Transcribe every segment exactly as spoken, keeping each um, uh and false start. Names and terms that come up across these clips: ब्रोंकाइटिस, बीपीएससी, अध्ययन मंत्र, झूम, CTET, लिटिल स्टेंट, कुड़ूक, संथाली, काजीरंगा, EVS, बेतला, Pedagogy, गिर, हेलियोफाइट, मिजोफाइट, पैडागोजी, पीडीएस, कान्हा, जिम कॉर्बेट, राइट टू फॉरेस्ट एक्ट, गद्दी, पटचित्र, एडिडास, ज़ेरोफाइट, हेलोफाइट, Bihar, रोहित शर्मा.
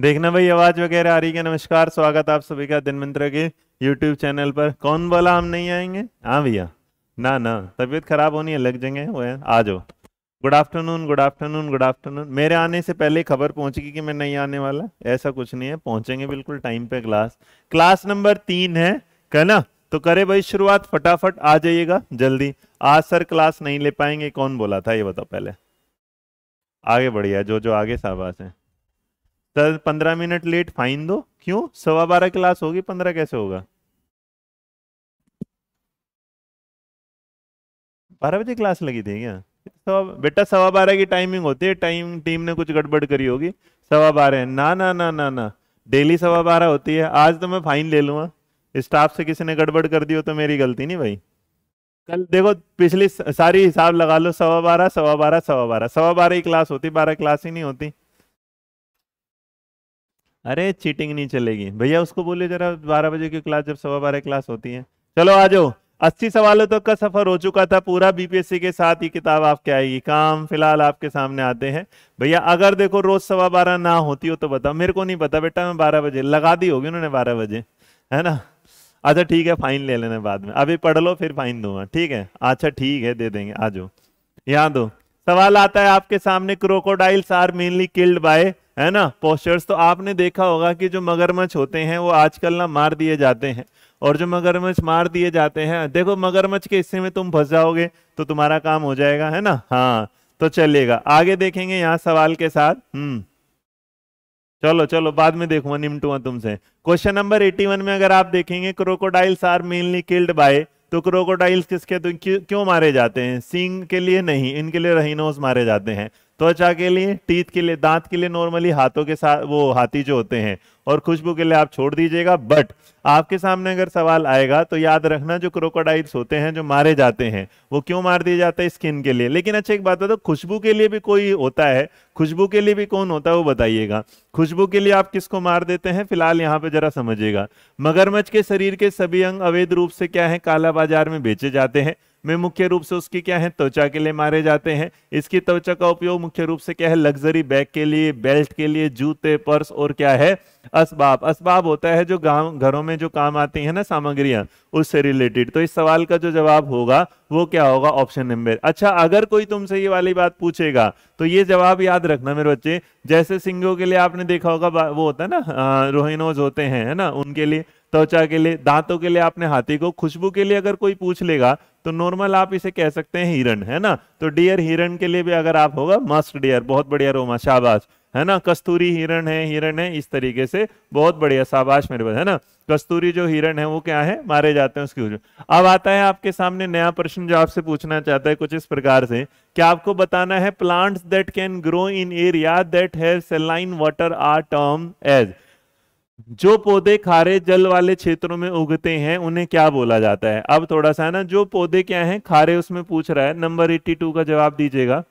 देखना भाई आवाज वगैरह आ रही है। नमस्कार, स्वागत आप सभी का अध्ययन मंत्र के यूट्यूब चैनल पर। कौन बोला हम नहीं आएंगे? हाँ भैया, ना ना तबीयत खराब होनी है, लग जाएंगे वो यार। आ जाओ। Good afternoon good afternoon good afternoon. मेरे आने से पहले खबर पहुंचेगी कि मैं नहीं आने वाला, ऐसा कुछ नहीं है, पहुंचेंगे बिल्कुल टाइम पे। क्लास क्लास नंबर तीन है कहना, तो करे भाई शुरुआत, फटाफट आ जाइएगा जल्दी। आज सर क्लास नहीं ले पाएंगे, कौन बोला था ये बताओ पहले। आगे बढ़िया, जो जो आगे शाबाश है। सर पंद्रह मिनट लेट फाइन दो। क्यों? सवा बारह क्लास होगी, पंद्रह कैसे होगा? बारह बजे क्लास लगी थी क्या? सवा बेटा सवा बारह की टाइमिंग होती है, टाइम टीम ने कुछ गड़बड़ करी होगी। सवा बारह ना ना ना ना ना डेली सवा बारह होती है। आज तो मैं फाइन ले लूँगा, स्टाफ से किसी ने गड़बड़ कर दी हो तो मेरी गलती नहीं भाई। कल देखो पिछली सारी हिसाब लगा लो, सवा बारह सवा बारह सवा बारह सवा बारह ही क्लास होती, बारह क्लास ही नहीं होती। अरे चीटिंग नहीं चलेगी भैया, उसको बोलिए जरा बारह बजे की क्लास जब सवा बारह क्लास होती है। चलो आ जाओ। अस्सी सवालों तक का सफर हो चुका था पूरा। बीपीएससी के साथ ये किताब आपके आएगी काम। फिलहाल आपके सामने आते हैं भैया। अगर देखो रोज सवा बारह ना होती हो तो बताओ, मेरे को नहीं पता बेटा। मैं बारह बजे लगा दी होगी उन्होंने, बारह बजे है ना। अच्छा ठीक है, फाइन ले लेना बाद में, अभी पढ़ लो फिर फाइन दूंगा, ठीक है? अच्छा ठीक है, दे देंगे। आ जाओ। यहाँ दो सवाल आता है आपके सामने। Crocodiles are mainly killed by है ना पोस्चर्स। तो आपने देखा होगा कि जो मगरमच्छ होते हैं वो आजकल ना मार दिए जाते हैं, और जो मगरमच्छ मार दिए जाते हैं, देखो मगरमच्छ के हिस्से में तुम फंस जाओगे तो तुम्हारा काम हो जाएगा है ना। हाँ तो चलेगा, आगे देखेंगे यहाँ सवाल के साथ। हम्म चलो चलो, बाद में देखूंगा, निमटूंगा तुमसे। क्वेश्चन नंबर इक्यासी में अगर आप देखेंगे, crocodiles are mainly killed by, तो क्रोकोडाइल्स किसके तो क्यों, क्यों मारे जाते हैं? सींग के लिए नहीं, इनके लिए रहीनोस मारे जाते हैं। त्वचा के लिए, टीथ के लिए, दांत के लिए नॉर्मली हाथों के साथ वो हाथी जो होते हैं, और खुशबू के लिए आप छोड़ दीजिएगा। बट आपके सामने अगर सवाल आएगा तो याद रखना जो क्रोकोडाइल्स होते हैं जो मारे जाते हैं वो क्यों मार दिए जाते हैं? स्किन के लिए। लेकिन अच्छा एक बात बताओ, खुशबू के लिए भी कोई होता है? खुशबू के लिए भी कौन होता है वो बताइएगा। खुशबू के लिए आप किसको मार देते हैं? फिलहाल यहाँ पे जरा समझिएगा। मगरमच्छ के शरीर के सभी अंग अवैध रूप से क्या है? काला बाजार में बेचे जाते हैं। में मुख्य रूप से उसकी क्या है? त्वचा के लिए मारे जाते हैं। इसकी त्वचा का उपयोग मुख्य रूप से क्या है? लग्जरी बैग के लिए, बेल्ट के लिए, जूते, पर्स और क्या है? असबाब। असबाब होता है जो गांव घरों में जो काम आती है ना सामग्रियां, उससे रिलेटेड। तो इस सवाल का जो जवाब होगा वो क्या होगा? Option number. अच्छा अगर कोई तुमसे ये वाली बात पूछेगा तो ये जवाब याद रखना मेरे बच्चे। जैसे सिंगों के लिए आपने देखा होगा वो होता है ना रोहिनोज होते हैं है ना, उनके लिए। त्वचा के लिए, दांतों के लिए आपने हाथी को। खुशबू के लिए अगर कोई पूछ लेगा तो नॉर्मल आप इसे कह सकते हैं हिरण है ना। तो डियर, हिरण के लिए भी अगर आप होगा मस्ट डियर, बहुत बढ़िया रोमा, शाबाश है ना। कस्तूरी हिरण है, हिरण है इस तरीके से, बहुत बढ़िया शाबाश मेरे पास है ना। कस्तूरी जो हिरण है वो क्या है? मारे जाते हैं उसकी वजह। अब आता है आपके सामने नया प्रश्न जो आपसे पूछना चाहता है कुछ इस प्रकार से कि आपको बताना है plants that can grow in area that have saline water are term as. जो पौधे खारे जल वाले क्षेत्रों में उगते हैं उन्हें क्या बोला जाता है? अब थोड़ा सा ना, जो पौधे क्या हैं? खारे, उसमें पूछ रहा है। नंबर बयासी का जवाब दीजिएगा।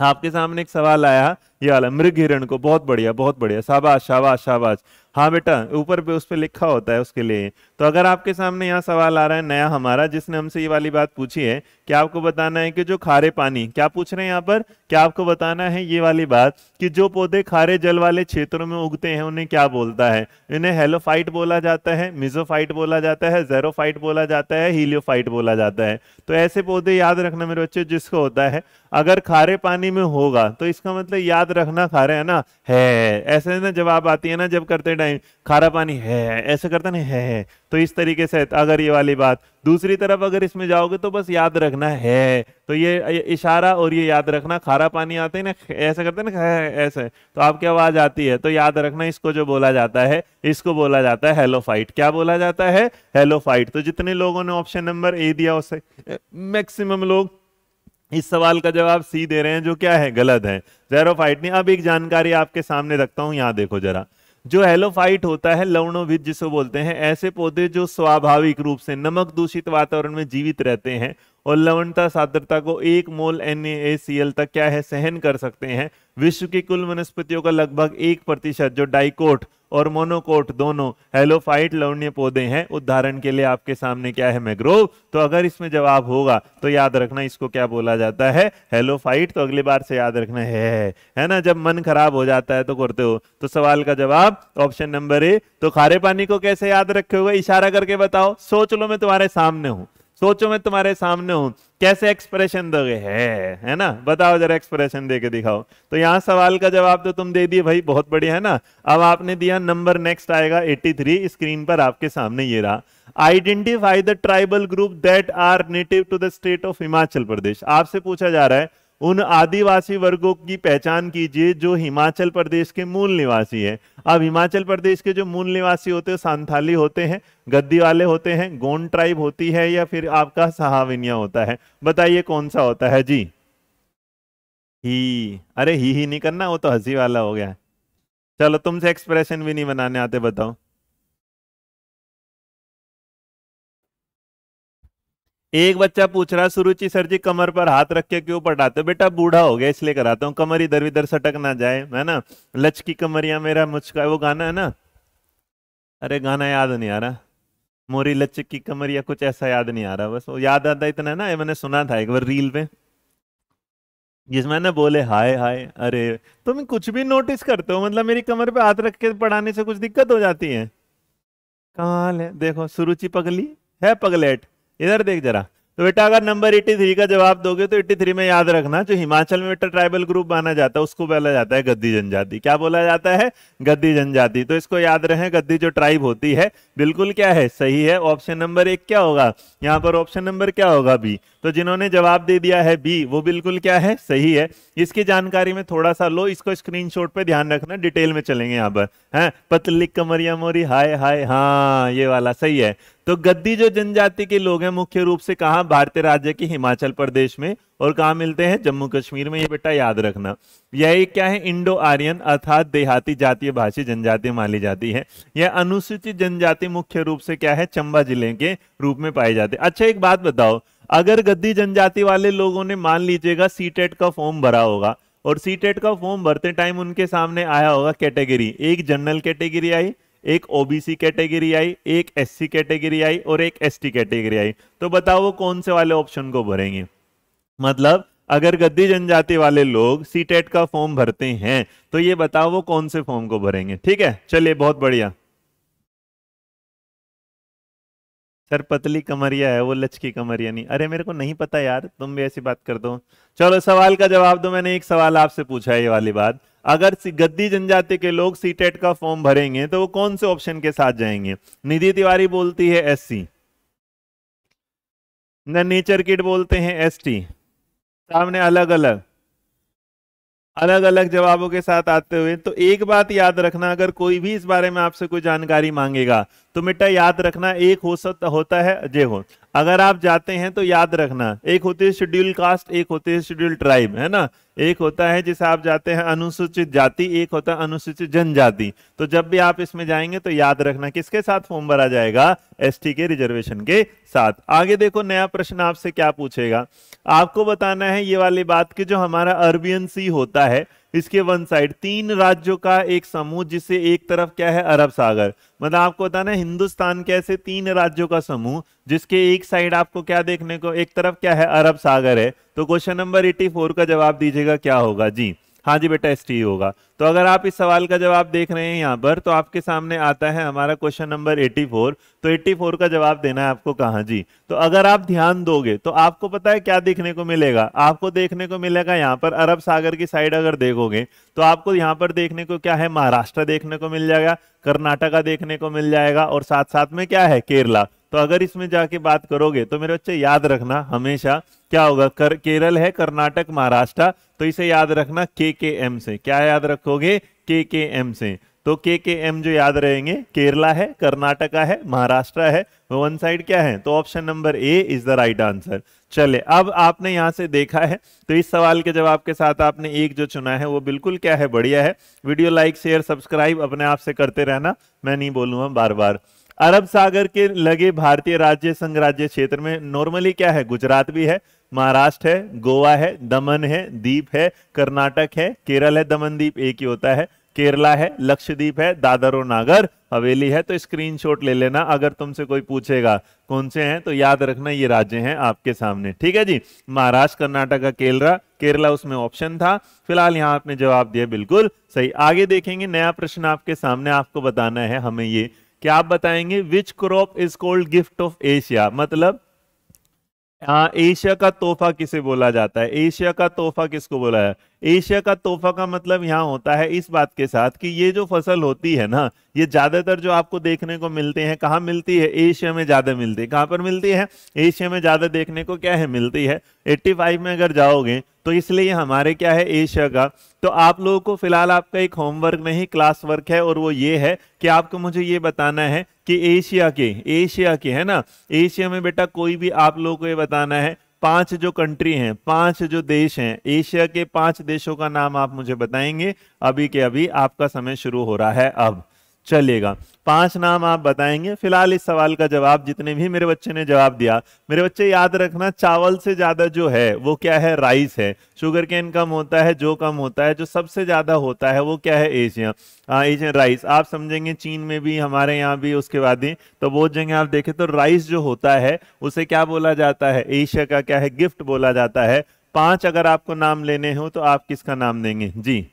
आपके सामने एक सवाल आया ये वाला, मृग हिरण को। बहुत बढ़िया बहुत बढ़िया, शाबाश शाबाश शाबाश। हाँ बेटा, ऊपर पे उस पर लिखा होता है उसके लिए। तो अगर आपके सामने यहाँ सवाल आ रहा है नया हमारा, जिसने हमसे ये वाली बात पूछी है कि आपको बताना है कि जो खारे पानी, क्या पूछ रहे हैं यहाँ पर? क्या आपको बताना है ये वाली बात कि जो पौधे खारे जल वाले क्षेत्रों में उगते हैं उन्हें क्या बोलता है? इन्हें हेलोफाइट बोला जाता है, मिजोफाइट बोला जाता है, ज़ेरोफाइट बोला जाता है, हेलियोफाइट बोला जाता है। तो ऐसे पौधे याद रखना मेरे बच्चे जिसको होता है, अगर खारे पानी में होगा तो इसका मतलब याद रखना खा रहे है ना है। ऐसे ना जवाब आती है ना, जब करते टाइम खारा पानी है ऐसे करता नहीं है, तो इस तरीके से अगर ये वाली बात। दूसरी तरफ अगर इसमें जाओगे तो बस याद रखना है, तो ये इशारा और ये याद रखना। खारा पानी आते हैं ना ऐसे करते ना ऐसे, तो आपकी आवाज आती है, तो याद रखना इसको जो बोला जाता है, इसको बोला जाता है हेलोफाइट। क्या बोला जाता है? हेलोफाइट। तो जितने लोगों ने ऑप्शन नंबर ए दिया उससे मैक्सिमम लोग इस सवाल का जवाब सी दे रहे हैं, जो क्या है? गलत है, ज़ेरोफाइट नहीं। अब एक जानकारी आपके सामने रखता हूं, यहाँ देखो जरा। जो हेलोफाइट होता है, लवणोविद जिसको बोलते हैं, ऐसे पौधे जो स्वाभाविक रूप से नमक दूषित वातावरण में जीवित रहते हैं और लवणता सान्द्रता को एक मोल एन ए सी एल तक क्या है? सहन कर सकते हैं। विश्व की कुल वनस्पतियों का लगभग एक प्रतिशत जो डाइकोट और मोनोकोट दोनों हेलोफाइट लवण्य पौधे हैं। उदाहरण के लिए आपके सामने क्या है, मैग्रोव। तो अगर इसमें जवाब होगा तो याद रखना इसको क्या बोला जाता है, हेलोफाइट। तो अगली बार से याद रखना है, है ना। जब मन खराब हो जाता है तो करते हो। तो सवाल का जवाब ऑप्शन नंबर ए। तो खारे पानी को कैसे याद रखे होगा, इशारा करके बताओ। सोच लो मैं तुम्हारे सामने हूं, सोचो मैं तुम्हारे सामने हूं, कैसे एक्सप्रेशन दोगे, है है ना, बताओ जरा, एक्सप्रेशन देके दिखाओ। तो यहाँ सवाल का जवाब तो तुम दे दिए भाई, बहुत बढ़िया है ना। अब आपने दिया नंबर, नेक्स्ट आएगा तिरासी, स्क्रीन पर आपके सामने ये रहा। Identify the tribal group that are native to the state of Himachal Pradesh. आपसे पूछा जा रहा है उन आदिवासी वर्गों की पहचान कीजिए जो हिमाचल प्रदेश के मूल निवासी है। अब हिमाचल प्रदेश के जो मूल निवासी होते हैं, संथाली होते हैं, गद्दी वाले होते हैं, गोंड ट्राइब होती है, या फिर आपका सहाविनिया होता है। बताइए कौन सा होता है जी। ही, अरे ही ही नहीं करना, वो तो हंसी वाला हो गया। चलो तुमसे एक्सप्रेशन भी नहीं बनाने आते, बताओ। एक बच्चा पूछ रहा, सुरुचि सर जी कमर पर हाथ रख के क्यों पढ़ाते हो। बेटा बूढ़ा हो गया इसलिए कराता हूँ, कमर इधर उधर सटक ना जाए, है ना। लचकी कमरिया मेरा मुचका, वो गाना है ना, अरे गाना याद नहीं आ रहा, मोरी लचकी कमरिया कुछ ऐसा याद नहीं आ रहा। बस वो याद आता इतना है ना, ये मैंने सुना था एक बार रील पे, जिसमें ना बोले हाय हाय। अरे तुम कुछ भी नोटिस करते हो, मतलब मेरी कमर पे हाथ रख के पढ़ाने से कुछ दिक्कत हो जाती है। कमाल है, देखो सुरुचि पगली है, पगलेट, इधर देख जरा। तो बेटा अगर नंबर तिरासी का जवाब दोगे तो तिरासी में याद रखना, जो हिमाचल में बेटा ट्राइबल ग्रुप माना जाता है उसको बोला जाता है गद्दी जनजाति। क्या बोला जाता है, गद्दी जनजाति। तो इसको याद रहे, गद्दी जो ट्राइब होती है, बिल्कुल क्या है, सही है। ऑप्शन नंबर एक क्या होगा यहाँ पर, ऑप्शन नंबर क्या होगा, बी। तो जिन्होंने जवाब दे दिया है बी, वो बिल्कुल क्या है, सही है। इसकी जानकारी में थोड़ा सा लो, इसको स्क्रीनशॉट पे ध्यान रखना, डिटेल में चलेंगे यहाँ पर। हैं, पतली कमरिया मोरी हाय हाय, हाँ ये वाला सही है। तो गद्दी जो जनजाति के लोग हैं मुख्य रूप से कहाँ, भारतीय राज्य के हिमाचल प्रदेश में, और कहाँ मिलते हैं, जम्मू कश्मीर में। ये बेटा याद रखना। यह क्या है, इंडो आर्यन अर्थात देहाती जातीय भाषी जनजाति मानी जाती है। यह अनुसूचित जनजाति मुख्य रूप से क्या है, चंबा जिले के रूप में पाई जाती है। अच्छा एक बात बताओ, अगर गद्दी जनजाति वाले लोगों ने मान लीजिएगा सीटेट का फॉर्म भरा होगा, और सीटेट का फॉर्म भरते टाइम उनके सामने आया होगा कैटेगरी, एक जनरल कैटेगरी आई, एक ओबीसी कैटेगरी आई, एक एससी कैटेगरी आई, और एक एसटी कैटेगरी आई। तो बताओ वो कौन से वाले ऑप्शन को भरेंगे। मतलब अगर गद्दी जनजाति वाले लोग सीटेट का फॉर्म भरते हैं तो ये बताओ वो कौन से फॉर्म को भरेंगे। ठीक है, चलिए बहुत बढ़िया। सर पतली कमरिया है वो, लचकी कमरिया नहीं। अरे मेरे को नहीं पता यार, तुम भी ऐसी बात कर दो। चलो सवाल का जवाब दो। मैंने एक सवाल आपसे पूछा है, ये वाली बात, अगर गद्दी जनजाति के लोग सीटेट का फॉर्म भरेंगे तो वो कौन से ऑप्शन के साथ जाएंगे। निधि तिवारी बोलती है एससी, ना नेचर किड बोलते हैं एसटी। सामने अलग अलग अलग अलग जवाबों के साथ आते हुए। तो एक बात याद रखना, अगर कोई भी इस बारे में आपसे कोई जानकारी मांगेगा तो बेटा याद रखना, एक हो सकता होता है देखो, अगर आप जाते हैं तो याद रखना, एक होती है शेड्यूल कास्ट, एक होती है शेड्यूल ट्राइब, है ना। एक होता है जिसे आप जाते हैं अनुसूचित जाति, एक होता है अनुसूचित जनजाति। तो जब भी आप इसमें जाएंगे तो याद रखना किसके साथ फॉर्म भरा जाएगा, एसटी के रिजर्वेशन के साथ। आगे देखो नया प्रश्न आपसे क्या पूछेगा, आपको बताना है ये वाली बात कि जो हमारा अरबियन सी होता है, इसके वन साइड तीन राज्यों का एक समूह, जिसे एक तरफ क्या है अरब सागर। मतलब आपको बताना है हिंदुस्तान कैसे तीन राज्यों का समूह जिसके एक साइड आपको क्या देखने को, एक तरफ क्या है अरब सागर है। तो क्वेश्चन नंबर चौरासी का जवाब दीजिएगा, क्या होगा जी। हाँ जी बेटा एस टी होगा। तो अगर आप इस सवाल का जवाब देख रहे हैं यहाँ पर तो आपके सामने आता है हमारा क्वेश्चन नंबर चौरासी। तो चौरासी का जवाब देना है आपको, कहाँ जी। तो अगर आप ध्यान दोगे तो आपको पता है क्या देखने को मिलेगा, आपको देखने को मिलेगा यहाँ पर अरब सागर की साइड। अगर देखोगे तो आपको यहाँ पर देखने को क्या है, महाराष्ट्र देखने को मिल जाएगा, कर्नाटका देखने को मिल जाएगा, और साथ साथ में क्या है केरला। तो अगर इसमें जाके बात करोगे तो मेरे बच्चे याद रखना हमेशा क्या होगा, कर, केरल है, कर्नाटक, महाराष्ट्र। तो इसे याद रखना के के एम से। क्या याद रखोगे, के के एम से। तो के के एम जो याद रहेंगे, केरला है, कर्नाटका है, महाराष्ट्र है, वो वन साइड क्या है। तो option number A is the right answer. चले अब आपने यहाँ से देखा है तो इस सवाल के जवाब के साथ आपने एक जो चुना है वो बिल्कुल क्या है, बढ़िया है। वीडियो लाइक शेयर सब्सक्राइब अपने आप से करते रहना, मैं नहीं बोलूँगा बार बार। अरब सागर के लगे भारतीय राज्य संघराज्य क्षेत्र में नॉर्मली क्या है, गुजरात भी है, महाराष्ट्र है, गोवा है, दमन है, दीप है, कर्नाटक है, केरल है, दमन दीप एक ही होता है, केरला है, लक्षद्वीप है, दादर और नागर हवेली है। तो स्क्रीनशॉट ले लेना, अगर तुमसे कोई पूछेगा कौन से हैं तो याद रखना ये राज्य हैं आपके सामने। ठीक है जी, महाराष्ट्र, कर्नाटक, केरला, केरला उसमें ऑप्शन था। फिलहाल यहाँ आपने जवाब दिया बिल्कुल सही। आगे देखेंगे नया प्रश्न आपके सामने, आपको बताना है हमें ये क्या आप बताएंगे which crop is called gift of Asia, मतलब आ, एशिया का तोहफा किसे बोला जाता है। एशिया का तोहफा किसको बोला है, एशिया का तोहफा का मतलब यहाँ होता है इस बात के साथ कि ये जो फसल होती है ना, ये ज्यादातर जो आपको देखने को मिलते हैं कहाँ मिलती है, एशिया में ज्यादा मिलती है। कहाँ पर मिलती है, एशिया में ज्यादा देखने को क्या है, मिलती है। पचासी में अगर जाओगे तो इसलिए हमारे क्या है एशिया का। तो आप लोगों को फिलहाल आपका एक होमवर्क नहीं क्लास वर्क है, और वो ये है कि आपको मुझे ये बताना है कि एशिया के एशिया के है ना, एशिया में बेटा कोई भी आप लोगों को ये बताना है पांच जो कंट्री हैं, पांच जो देश हैं, एशिया के पांच देशों का नाम आप मुझे बताएंगे अभी के अभी। आपका समय शुरू हो रहा है अब, चलेगा। पांच नाम आप बताएंगे। फिलहाल इस सवाल का जवाब जितने भी मेरे बच्चे ने जवाब दिया, मेरे बच्चे याद रखना चावल से ज्यादा जो है वो क्या है, राइस है। शुगर केन कम होता है, जो कम होता है, जो सबसे ज्यादा होता है वो क्या है, एशिया एशियन राइस। आप समझेंगे चीन में भी, हमारे यहाँ भी, उसके बाद ही तो बहुत जगह आप देखें तो राइस जो होता है उसे क्या बोला जाता है, एशिया का क्या है, गिफ्ट बोला जाता है। पांच अगर आपको नाम लेने हो तो आप किसका नाम देंगे जी,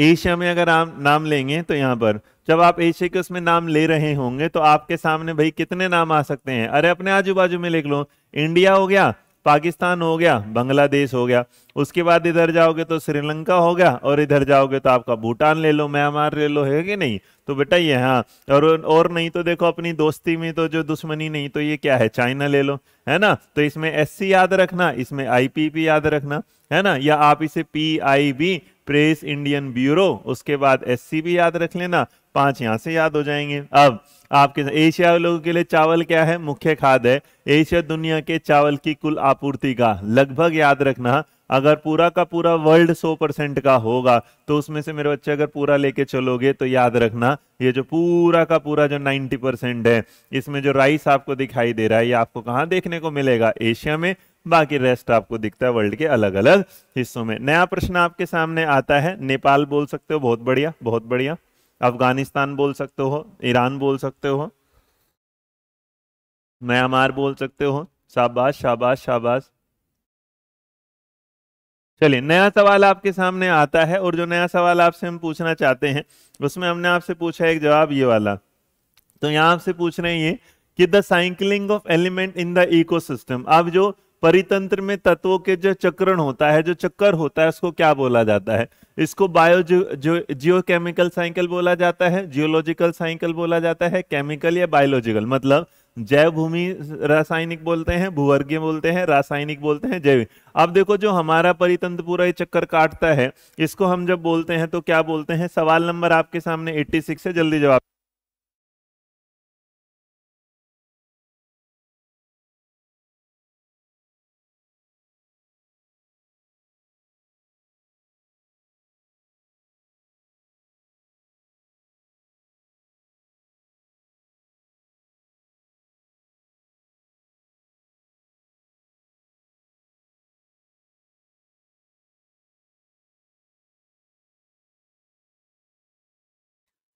एशिया में अगर आप नाम लेंगे तो यहाँ पर जब आप एशिया के उसमें नाम ले रहे होंगे तो आपके सामने भाई कितने नाम आ सकते हैं, अरे अपने आजू बाजू में लिख लो, इंडिया हो गया, पाकिस्तान हो गया, बांग्लादेश हो गया, उसके बाद इधर जाओगे तो श्रीलंका हो गया, और इधर जाओगे तो आपका भूटान ले लो, म्यांमार ले लो, है कि नहीं। तो बेटा ये हाँ, और और नहीं तो देखो अपनी दोस्ती में तो जो दुश्मनी नहीं तो ये क्या है, चाइना ले लो, है ना। तो इसमें एस सी याद रखना, इसमें आई पी पी याद रखना, है ना, या आप इसे P I B, press Indian bureau, उसके बाद एस सी भी याद रख लेना। पांच यहाँ से याद हो जाएंगे। अब आपके एशिया लोगों के लिए चावल क्या है, मुख्य खाद्य है। एशिया दुनिया के चावल की कुल आपूर्ति का लगभग याद रखना, अगर पूरा का पूरा वर्ल्ड सौ परसेंट का होगा तो उसमें से मेरे बच्चे अगर पूरा लेके चलोगे तो याद रखना ये जो पूरा का पूरा जो नब्बे परसेंट है, इसमें जो राइस आपको दिखाई दे रहा है ये आपको कहाँ देखने को मिलेगा, एशिया में। बाकी रेस्ट आपको दिखता है वर्ल्ड के अलग अलग हिस्सों में। नया प्रश्न आपके सामने आता है, नेपाल बोल सकते हो, बहुत बढ़िया बहुत बढ़िया, अफगानिस्तान बोल सकते हो, ईरान बोल सकते हो, म्यांमार बोल सकते हो, शाबाश शाबाश शाबाश। चलिए नया सवाल आपके सामने आता है, और जो नया सवाल आपसे हम पूछना चाहते हैं उसमें हमने आपसे पूछा एक जवाब ये वाला, तो यहाँ आपसे पूछ रहे हैं कि the cycling of element in the ecosystem, अब जो परितंत्र में तत्वों के जो चक्रण होता है, जो चक्कर होता है, उसको क्या बोला जाता है। इसको बायो जियोकेमिकल साइकिल बोला जाता है, जियोलॉजिकल साइकिल बोला जाता है, केमिकल या बायोलॉजिकल, मतलब जैव भूमि रासायनिक बोलते हैं, भूवर्गीय बोलते हैं, रासायनिक बोलते हैं, जैविक। अब देखो जो हमारा परितंत्र पूरा ये चक्कर काटता है इसको हम जब बोलते हैं तो क्या बोलते हैं। सवाल नंबर आपके सामने छियासी है, जल्दी जवाब।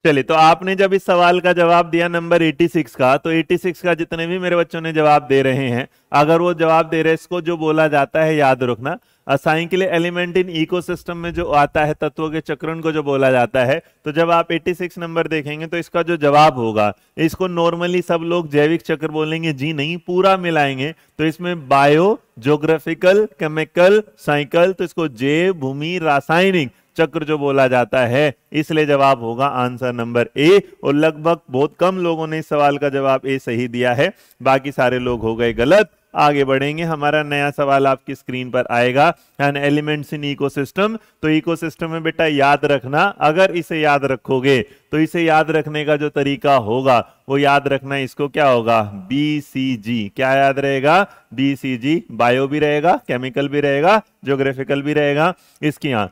चलिए, तो आपने जब इस सवाल का जवाब दिया नंबर छियासी का, तो छियासी का जितने भी मेरे बच्चों ने जवाब दे रहे हैं, अगर वो जवाब दे रहे हैं इसको जो बोला जाता है याद रखना, असाइन के लिए एलिमेंट इन इकोसिस्टम में जो आता है तत्वों के चक्रण को जो बोला जाता है। तो जब आप छियासी नंबर देखेंगे तो इसका जो जवाब होगा, इसको नॉर्मली सब लोग जैविक चक्र बोलेंगे, जी नहीं, पूरा मिलाएंगे तो इसमें बायो ज्योग्राफिकल केमिकल साइकिल, तो इसको जैव भूमि रासायनिक चक्र जो बोला जाता है, इसलिए जवाब होगा आंसर नंबर ए। और लगभग बहुत कम लोगों ने इस सवाल का जवाब ए सही दिया है, बाकी सारे लोग हो गए गलत। आगे बढ़ेंगे, हमारा नया सवाल आपकी स्क्रीन पर आएगा, एन एलिमेंट्स इन इकोसिस्टम। तो इकोसिस्टम में बेटा याद रखना, अगर इसे याद रखोगे तो इसे याद रखने का जो तरीका होगा वो याद रखना, इसको क्या होगा, बी सी जी। क्या याद रहेगा, बी सी जी, बायो भी रहेगा, केमिकल भी रहेगा, ज्योग्राफिकल भी रहेगा। इसकी यहाँ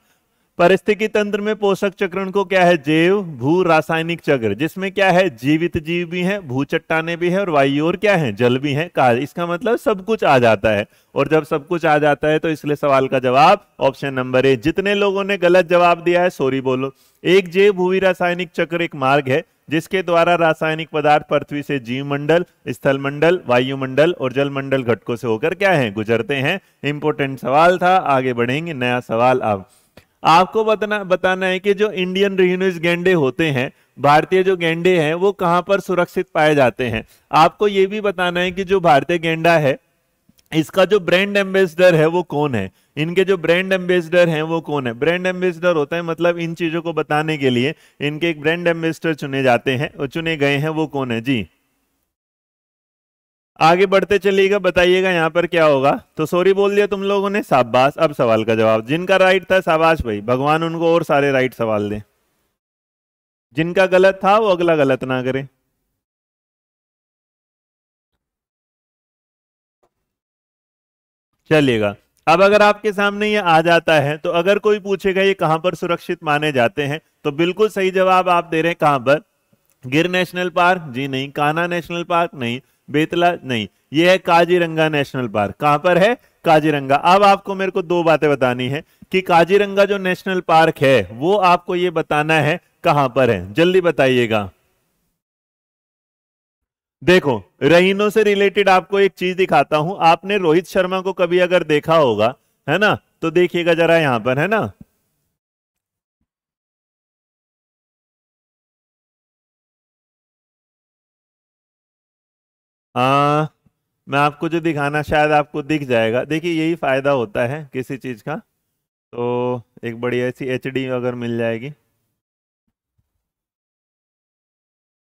पारिस्थितिकी तंत्र में पोषक चक्रण को क्या है, जैव भू रासायनिक चक्र, जिसमें क्या है जीवित जीव भी हैं, भू चट्टाने भी हैं और वायु और क्या है जल भी हैं। कहा इसका मतलब सब कुछ आ जाता है, और जब सब कुछ आ जाता है तो इसलिए सवाल का जवाब ऑप्शन नंबर ए। जितने लोगों ने गलत जवाब दिया है सॉरी बोलो। एक जैव भूवि रासायनिक चक्र एक मार्ग है जिसके द्वारा रासायनिक पदार्थ पृथ्वी से जीव मंडल, स्थल मंडल, वायुमंडल और जल मंडल घटकों से होकर क्या है गुजरते हैं। इंपॉर्टेंट सवाल था, आगे बढ़ेंगे। नया सवाल अब आपको बताना बताना है कि जो इंडियन रियूनिज गैंडे होते हैं, भारतीय जो गैंडे हैं वो कहां पर सुरक्षित पाए जाते हैं। आपको ये भी बताना है कि जो भारतीय गैंडा है इसका जो ब्रांड एम्बेसडर है वो कौन है, इनके जो ब्रांड एम्बेसडर हैं वो कौन है। ब्रांड एम्बेसडर होता है मतलब इन चीजों को बताने के लिए इनके एक ब्रांड एम्बेसडर चुने जाते हैं और चुने गए हैं, वो कौन है जी। आगे बढ़ते चलिएगा, बताइएगा यहाँ पर क्या होगा। तो सॉरी बोल दिया तुम लोगों ने, शाबाश। अब सवाल का जवाब जिनका राइट था शाबाश भाई, भगवान उनको और सारे राइट सवाल दें। जिनका गलत था वो अगला गलत ना करे। चलिएगा, अब अगर आपके सामने ये आ जाता है तो अगर कोई पूछेगा ये कहां पर सुरक्षित माने जाते हैं तो बिल्कुल सही जवाब आप दे रहे हैं। कहां पर, गिर नेशनल पार्क जी नहीं, कान्हा नेशनल पार्क नहीं, बेतला नहीं, यह है काजीरंगा नेशनल पार्क। कहां पर है, काजीरंगा। अब आपको मेरे को दो बातें बतानी है कि काजीरंगा जो नेशनल पार्क है वो आपको ये बताना है कहां पर है, जल्दी बताइएगा। देखो रहीनों से रिलेटेड आपको एक चीज दिखाता हूं। आपने रोहित शर्मा को कभी अगर देखा होगा है ना, तो देखिएगा जरा यहां पर है ना, आ, मैं आपको जो दिखाना शायद आपको दिख जाएगा। देखिए यही फायदा होता है किसी चीज का, तो एक बढ़िया सी एच डी अगर मिल जाएगी।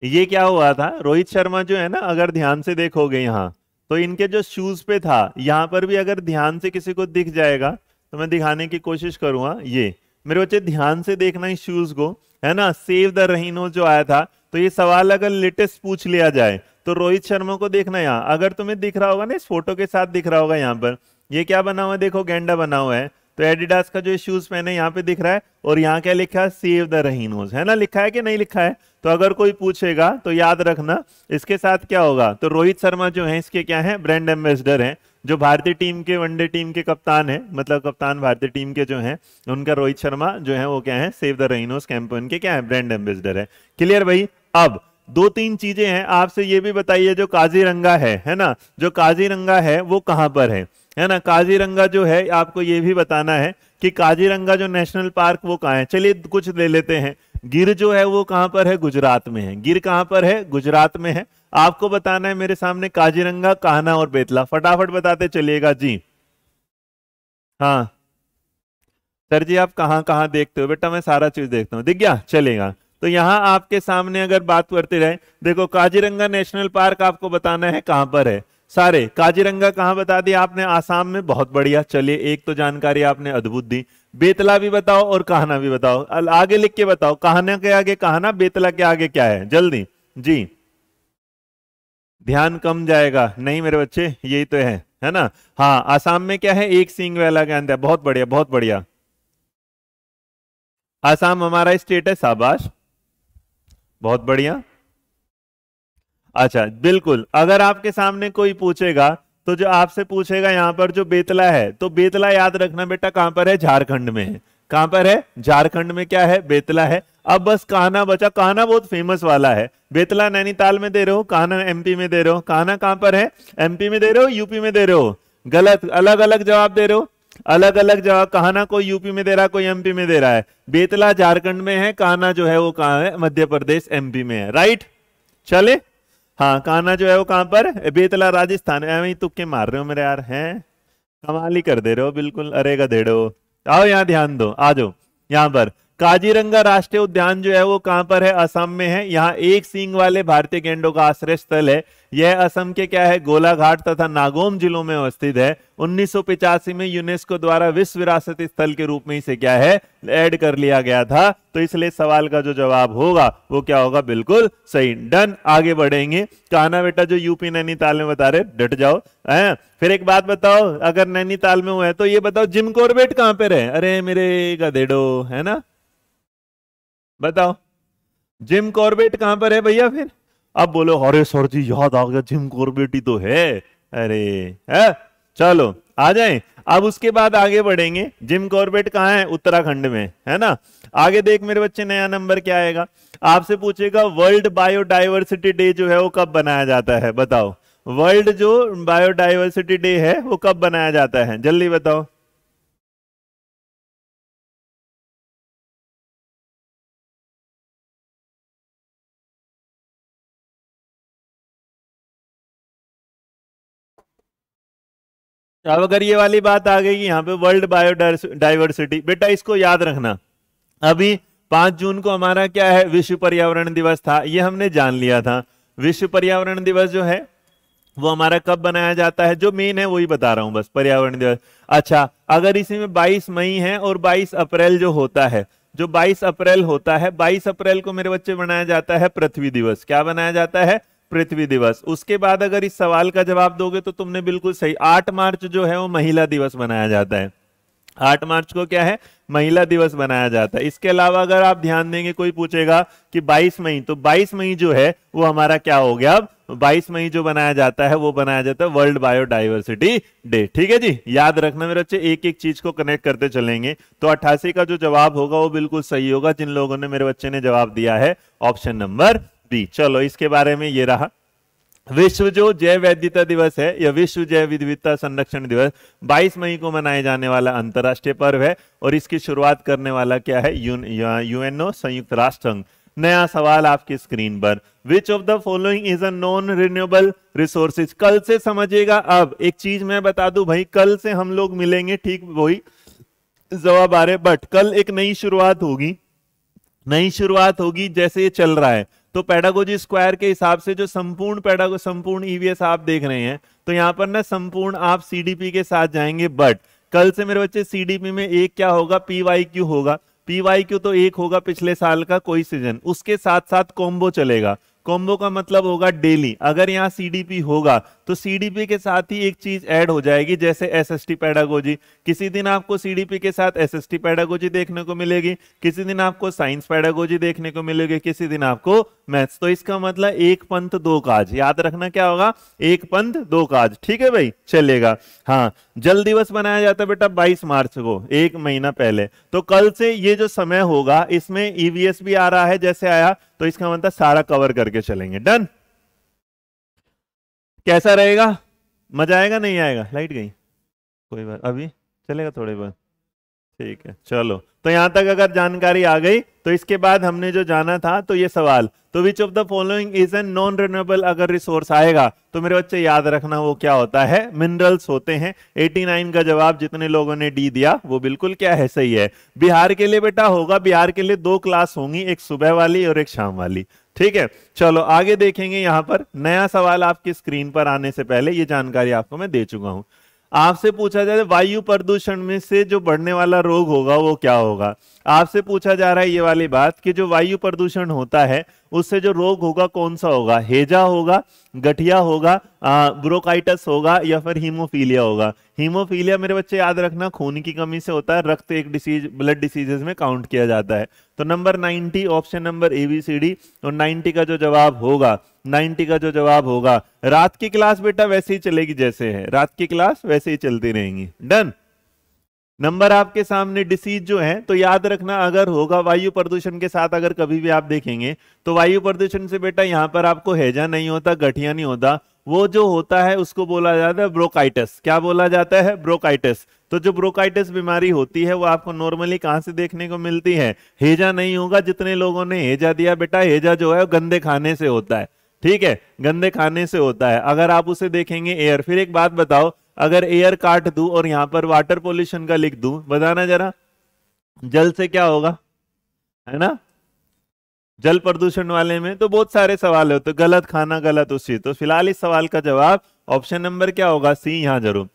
ये क्या हुआ था, रोहित शर्मा जो है ना, अगर ध्यान से देखोगे यहाँ तो इनके जो शूज पे था यहाँ पर भी अगर ध्यान से किसी को दिख जाएगा तो मैं दिखाने की कोशिश करूंगा। ये मेरे बच्चे ध्यान से देखना इस शूज को है ना, सेव द रहीनो जो आया था। तो ये सवाल अगर लेटेस्ट पूछ लिया जाए तो रोहित शर्मा को देखना यहाँ, अगर तुम्हें दिख रहा होगा ना इस फोटो के साथ दिख रहा होगा यहाँ पर, ये क्या बना हुआ है देखो, गेंडा बना हुआ है। तो एडिडास का जो शूज पहने यहाँ पे दिख रहा है और यहाँ क्या लिखा है, सेव द रहीनोज है ना, लिखा है कि नहीं लिखा है। तो अगर कोई पूछेगा तो याद रखना इसके साथ क्या होगा। तो रोहित शर्मा जो है इसके क्या है, ब्रांड एम्बेसडर हैं, जो भारतीय टीम के वनडे टीम के कप्तान है, मतलब कप्तान भारतीय टीम के जो हैं उनका रोहित शर्मा जो है वो क्या है, सेव द रहीनोज कैंपेन के क्या है, ब्रांड एम्बेसडर है। क्लियर भाई। अब दो तीन चीजें हैं आपसे ये भी बताइए। जो काजीरंगा है है ना, जो काजीरंगा है वो कहाँ पर है है ना। काजीरंगा जो है आपको ये भी बताना है कि काजीरंगा जो नेशनल पार्क वो कहाँ है। चलिए कुछ ले लेते हैं। गिर जो है वो कहाँ पर है, गुजरात में है। गिर कहाँ पर है, गुजरात में है। आपको बताना है मेरे सामने काजीरंगा, कान्हा और बेतला, फटाफट बताते चलिएगा जी। हाँ सर जी आप कहाँ कहाँ देखते हो। बेटा मैं सारा चीज देखता हूँ, दिख गया। चलेगा, तो यहाँ आपके सामने अगर बात करते रहे, देखो काजीरंगा नेशनल पार्क आपको बताना है कहाँ पर है। सारे काजीरंगा कहाँ बता दिया आपने, आसाम में, बहुत बढ़िया। चलिए एक तो जानकारी आपने अद्भुत दी। बेतला भी बताओ और कान्हा भी बताओ, आगे लिख के बताओ। कान्हा के आगे कान्हा, बेतला के आगे क्या है, जल्दी जी। ध्यान कम जाएगा, नहीं मेरे बच्चे यही तो है है ना। हाँ आसाम में क्या है, एक सींग वाला गैंडा है, बहुत बढ़िया बहुत बढ़िया। आसाम हमारा स्टेट है, शाबाश बहुत बढ़िया। अच्छा बिल्कुल, अगर आपके सामने कोई पूछेगा तो जो आपसे पूछेगा यहाँ पर जो बेतला है, तो बेतला याद रखना बेटा कहाँ पर है, झारखंड में है। कहाँ पर है, झारखंड में क्या है, बेतला है। अब बस कान्हा बचा, कान्हा बहुत फेमस वाला है। बेतला नैनीताल में दे रहे हो, कान्हा एमपी में दे रहे हो। कान्हा कहाँ पर है, एमपी में दे रहे हो, यूपी में दे रहे हो। गलत, अलग अलग जवाब दे रहे हो, अलग अलग जवाब। कान्हा कोई यूपी में दे रहा है, कोई एमपी में दे रहा है। बेतला झारखंड में है, कान्हा जो है वो कहाँ है, मध्य प्रदेश एमपी में है। राइट चले। हाँ कान्हा जो है वो कहाँ पर, बेतला राजस्थान में। तुक्के मार रहे हो मेरे यार, हैं कमाल ही कर दे रहे हो बिल्कुल। अरे गधेड़ो आओ यहाँ ध्यान दो, आ जाओ यहाँ पर। काजीरंगा राष्ट्रीय उद्यान जो है वो कहाँ पर है, असम में है। यहाँ एक सींग वाले भारतीय गैंडों का आश्रय स्थल है। यह असम के क्या है गोलाघाट तथा नागोम जिलों में अवस्थित है। उन्नीस सौ पिचासी में यूनेस्को द्वारा विश्व विरासत स्थल के रूप में इसे क्या है ऐड कर लिया गया था, तो इसलिए सवाल का जो जवाब होगा वो क्या होगा बिल्कुल सही। डन, आगे बढ़ेंगे। कान्हा बेटा जो यूपी नैनीताल में बता रहे डट जाओ है। फिर एक बात बताओ, अगर नैनीताल में हुआ है तो ये बताओ जिम कॉर्बेट कहां पे रहे? अरे मेरे गधेड़ो, है ना, बताओ जिम कॉर्बेट कहां पर है भैया? फिर अब बोलो अरे सर जी याद आ गया जिम कॉर्बेट ही तो है। अरे है? चलो आ जाए। अब उसके बाद आगे बढ़ेंगे। जिम कॉर्बेट कहाँ है? उत्तराखंड में, है ना। आगे देख मेरे बच्चे, नया नंबर क्या आएगा? आपसे पूछेगा वर्ल्ड बायोडाइवर्सिटी डे जो है वो कब बनाया जाता है? बताओ, वर्ल्ड जो बायोडाइवर्सिटी डे है वो कब बनाया जाता है? जल्दी बताओ। अब अगर ये वाली बात आ गई यहाँ पे वर्ल्ड बायोडाइवर्सिटी, बेटा इसको याद रखना, अभी पांच जून को हमारा क्या है विश्व पर्यावरण दिवस था, ये हमने जान लिया था। विश्व पर्यावरण दिवस जो है वो हमारा कब बनाया जाता है? जो मेन है वही बता रहा हूँ बस, पर्यावरण दिवस। अच्छा, अगर इसी में बाईस मई है और बाईस अप्रैल जो होता है, जो बाईस अप्रैल होता है, बाईस अप्रैल को मेरे बच्चे बनाया जाता है पृथ्वी दिवस। क्या बनाया जाता है? पृथ्वी दिवस। उसके बाद अगर इस सवाल का जवाब दोगे तो तुमने बिल्कुल सही, आठ मार्च जो है वो महिला दिवस बनाया जाता है। आठ मार्च को क्या है महिला दिवस बनाया जाता है। इसके अलावा अगर आप ध्यान देंगे, कोई पूछेगा कि बाईस मई, तो बाईस मई जो है वो हमारा क्या हो गया? अब बाईस मई जो बनाया जाता है वो बनाया जाता है वर्ल्ड बायोडाइवर्सिटी डे। ठीक है जी, याद रखना मेरे बच्चे, एक एक चीज को कनेक्ट करते चलेंगे। तो अट्ठासी का जो जवाब होगा वो बिल्कुल सही होगा, जिन लोगों ने मेरे बच्चे ने जवाब दिया है ऑप्शन नंबर दी। चलो इसके बारे में ये रहा। विश्व जो जैव विविधता दिवस है या विश्व जैव विविधता संरक्षण दिवस बाईस मई को मनाए जाने वाला अंतर्राष्ट्रीय पर्व है और इसकी शुरुआत करने वाला क्या है? यूएनओ, संयुक्त राष्ट्र संघ। नया सवाल आपकी स्क्रीन पर, which of the following is a non renewable resources. कल से समझिएगा। अब एक चीज मैं बता दूं भाई, कल से हम लोग मिलेंगे, ठीक वही जवाब आ रहे, बट कल एक नई शुरुआत होगी। नई शुरुआत होगी जैसे ये चल रहा है, तो पैडागोजी स्क्वायर के हिसाब से जो संपूर्ण पैडागो संपूर्ण ईवीएस आप देख रहे हैं, तो यहाँ पर ना संपूर्ण आप सीडीपी के साथ जाएंगे, बट कल से मेरे बच्चे सीडीपी में एक क्या होगा? पीवाईक्यू होगा। पीवाईक्यू तो एक होगा पिछले साल का कोई सीजन, उसके साथ साथ कॉम्बो चलेगा। कॉम्बो का मतलब होगा डेली। अगर यहाँ सीडीपी होगा तो सीडीपी के साथ ही एक चीज ऐड हो जाएगी, जैसे एसएसटी पैडागोजी। किसी दिन आपको सीडीपी के साथ एसएसटी पैडागोजी देखने को मिलेगी, किसी दिन आपको साइंस पैडागोजी देखने को मिलेगी, किसी दिन आपको मैथ्स। तो इसका मतलब एक पंथ दो काज, याद रखना क्या होगा? एक पंथ दो काज। ठीक है भाई, चलेगा। हाँ, जल दिवस मनाया जाता है बेटा बाईस मार्च को, एक महीना पहले। तो कल से ये जो समय होगा इसमें ईवीएस भी आ रहा है जैसे आया, तो इसका मतलब सारा कवर करके चलेंगे। डन, कैसा रहेगा? मजा आएगा नहीं आएगा? लाइट गई, कोई बात, अभी चलेगा थोड़ी बार, ठीक है। चलो, तो यहां तक अगर जानकारी आ गई तो इसके बाद हमने जो जाना था तो ये सवाल, तो which of the following is an non renewable अगर रिसोर्स आएगा तो मेरे बच्चे याद रखना वो क्या होता है? मिनरल्स होते हैं। नवासी का जवाब जितने लोगों ने डी दिया वो बिल्कुल क्या है? सही है। बिहार के लिए बेटा होगा, बिहार के लिए दो क्लास होंगी, एक सुबह वाली और एक शाम वाली। ठीक है, चलो आगे देखेंगे। यहाँ पर नया सवाल आपकी स्क्रीन पर आने से पहले ये जानकारी आपको मैं दे चुका हूँ। आपसे पूछा जाए वायु प्रदूषण में से जो बढ़ने वाला रोग होगा वो क्या होगा? आपसे पूछा जा रहा है ये वाली बात कि जो वायु प्रदूषण होता है उससे जो रोग होगा कौन सा होगा? हेजा होगा, गठिया होगा, ब्रोंकाइटिस होगा या फिर हीमोफीलिया होगा। हीमोफीलिया मेरे बच्चे याद रखना खून की कमी से होता है, रक्त एक डिसीज, ब्लड डिसीजेस में काउंट किया जाता है। तो नंबर नब्बे option number A B C D, और नब्बे का जो जवाब होगा नब्बे का जो जवाब होगा। रात की क्लास बेटा वैसे ही चलेगी जैसे है, रात की क्लास वैसे ही चलती रहेंगी। डन, नंबर आपके सामने। डिसीज जो है तो याद रखना अगर होगा वायु प्रदूषण के साथ, अगर कभी भी आप देखेंगे तो वायु प्रदूषण से बेटा यहाँ पर आपको हैजा नहीं होता, गठिया नहीं होता, वो जो होता है उसको बोला जाता है ब्रोंकाइटिस। क्या बोला जाता है? ब्रोंकाइटिस। तो जो ब्रोंकाइटिस बीमारी होती है वो आपको नॉर्मली कहाँ से देखने को मिलती है? हैजा नहीं होगा, जितने लोगों ने हैजा दिया बेटा, हैजा जो है गंदे खाने से होता है। ठीक है, गंदे खाने से होता है। अगर आप उसे देखेंगे एयर, फिर एक बात बताओ, अगर एयर काट दूं और यहां पर वाटर पोल्यूशन का लिख दूं, बताना जरा जल से क्या होगा? है ना, जल प्रदूषण वाले में तो बहुत सारे सवाल होते, तो गलत खाना गलत उसी। तो फिलहाल इस सवाल का जवाब ऑप्शन नंबर क्या होगा, सी यहाँ जरूर।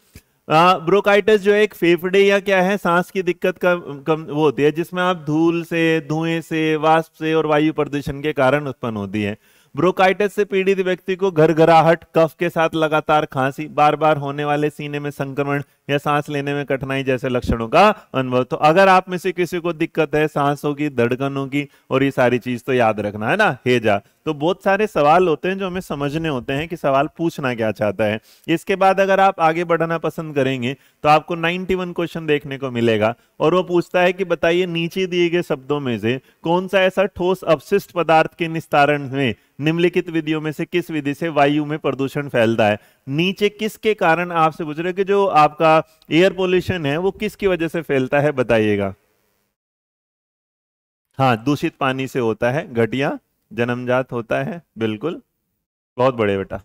ब्रोंकाइटिस जो एक फेफड़े या क्या है सांस की दिक्कत का कम वो होती है जिसमें आप धूल से, धुएं से, वाष्प से और वायु प्रदूषण के कारण उत्पन्न होती है। ब्रोंकाइटिस से पीड़ित व्यक्ति को घरघराहट, कफ के साथ लगातार खांसी, बार बार होने वाले सीने में संक्रमण या सांस लेने में कठिनाई जैसे लक्षणों का अनुभव। तो अगर आप में से किसी को दिक्कत है सांसों की, धड़कनों की और ये सारी चीज तो याद रखना है ना हेजा। तो बहुत सारे सवाल होते हैं जो हमें समझने होते हैं कि सवाल पूछना क्या चाहता है। इसके बाद अगर आप आगे बढ़ना पसंद करेंगे तो आपको इक्यानवे क्वेश्चन देखने को मिलेगा और वो पूछता है कि बताइए नीचे दिए गए शब्दों में से कौन सा ऐसा ठोस अपशिष्ट पदार्थ के निस्तारण में निम्नलिखित विधियों में से किस विधि से वायु में प्रदूषण फैलता है। नीचे किसके कारण आपसे पूछ रहे कि जो आपका एयर पोल्यूशन है वो किसकी वजह से फैलता है बताइएगा। हाँ, दूषित पानी से होता है, घटिया जन्मजात होता है, बिल्कुल। बहुत बड़े बेटा,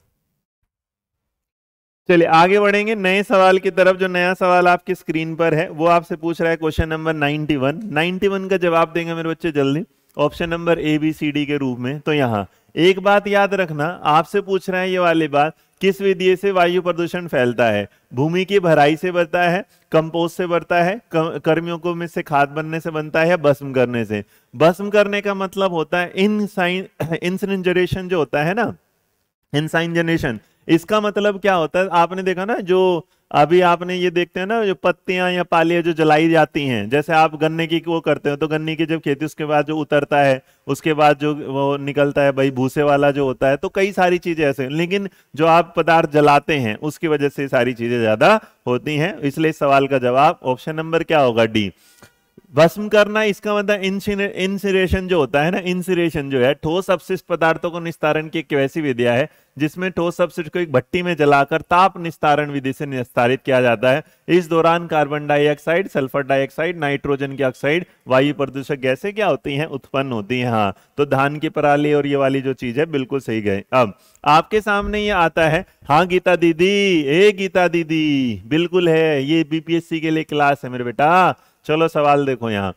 चलिए आगे बढ़ेंगे नए सवाल की तरफ। जो नया सवाल आपकी स्क्रीन पर है वो आपसे पूछ रहा है question number ninety one. Ninety one का जवाब देंगे मेरे बच्चे जल्दी, option number A B C D के रूप में। तो यहाँ एक बात याद रखना, आपसे पूछ रहे हैं ये वाली बात, किस विधि से वायु प्रदूषण फैलता है। भूमि की भराई से बढ़ता है, कंपोस्ट से बढ़ता है, कर्मियों को में से खाद बनने से बनता है, भस्म करने से। भस्म करने का मतलब होता है इनसाइन इंसिनरेशन जो होता है ना, इनसाइन जनरेशन। इसका मतलब क्या होता है, आपने देखा ना जो अभी आपने ये देखते हैं ना जो पत्तियां या पालियां जो जलाई जाती हैं, जैसे आप गन्ने की वो करते हो तो गन्ने की जब खेती उसके बाद जो उतरता है, उसके बाद जो वो निकलता है भाई भूसे वाला जो होता है, तो कई सारी चीजें ऐसे। लेकिन जो आप पदार्थ जलाते हैं उसकी वजह से सारी चीजें ज्यादा होती हैं, इसलिए इस सवाल का जवाब ऑप्शन नंबर क्या होगा, डी। भस्म करना, इसका मतलब इंसिनरेशन जो होता है ना, इंसिनरेशन जो है ठोस अपशिष्ट पदार्थों को निस्तारण की एक वैसी विधिया है जिसमें ठोस अपशिष्ट को एक भट्टी में जलाकर ताप निस्तारण विधि से निस्तारित किया जाता है। इस दौरान carbon dioxide, sulphur dioxide, nitrogen की ऑक्साइड, वायु प्रदूषक गैसें क्या होती हैं, उत्पन्न होती हैं। हाँ, तो धान की पराली और ये वाली जो चीज है बिल्कुल सही गए। अब आपके सामने ये आता है, हाँ गीता दीदी, ए गीता दीदी बिल्कुल है, ये बीपीएससी के लिए क्लास है मेरे बेटा। चलो सवाल देखो, यहाँ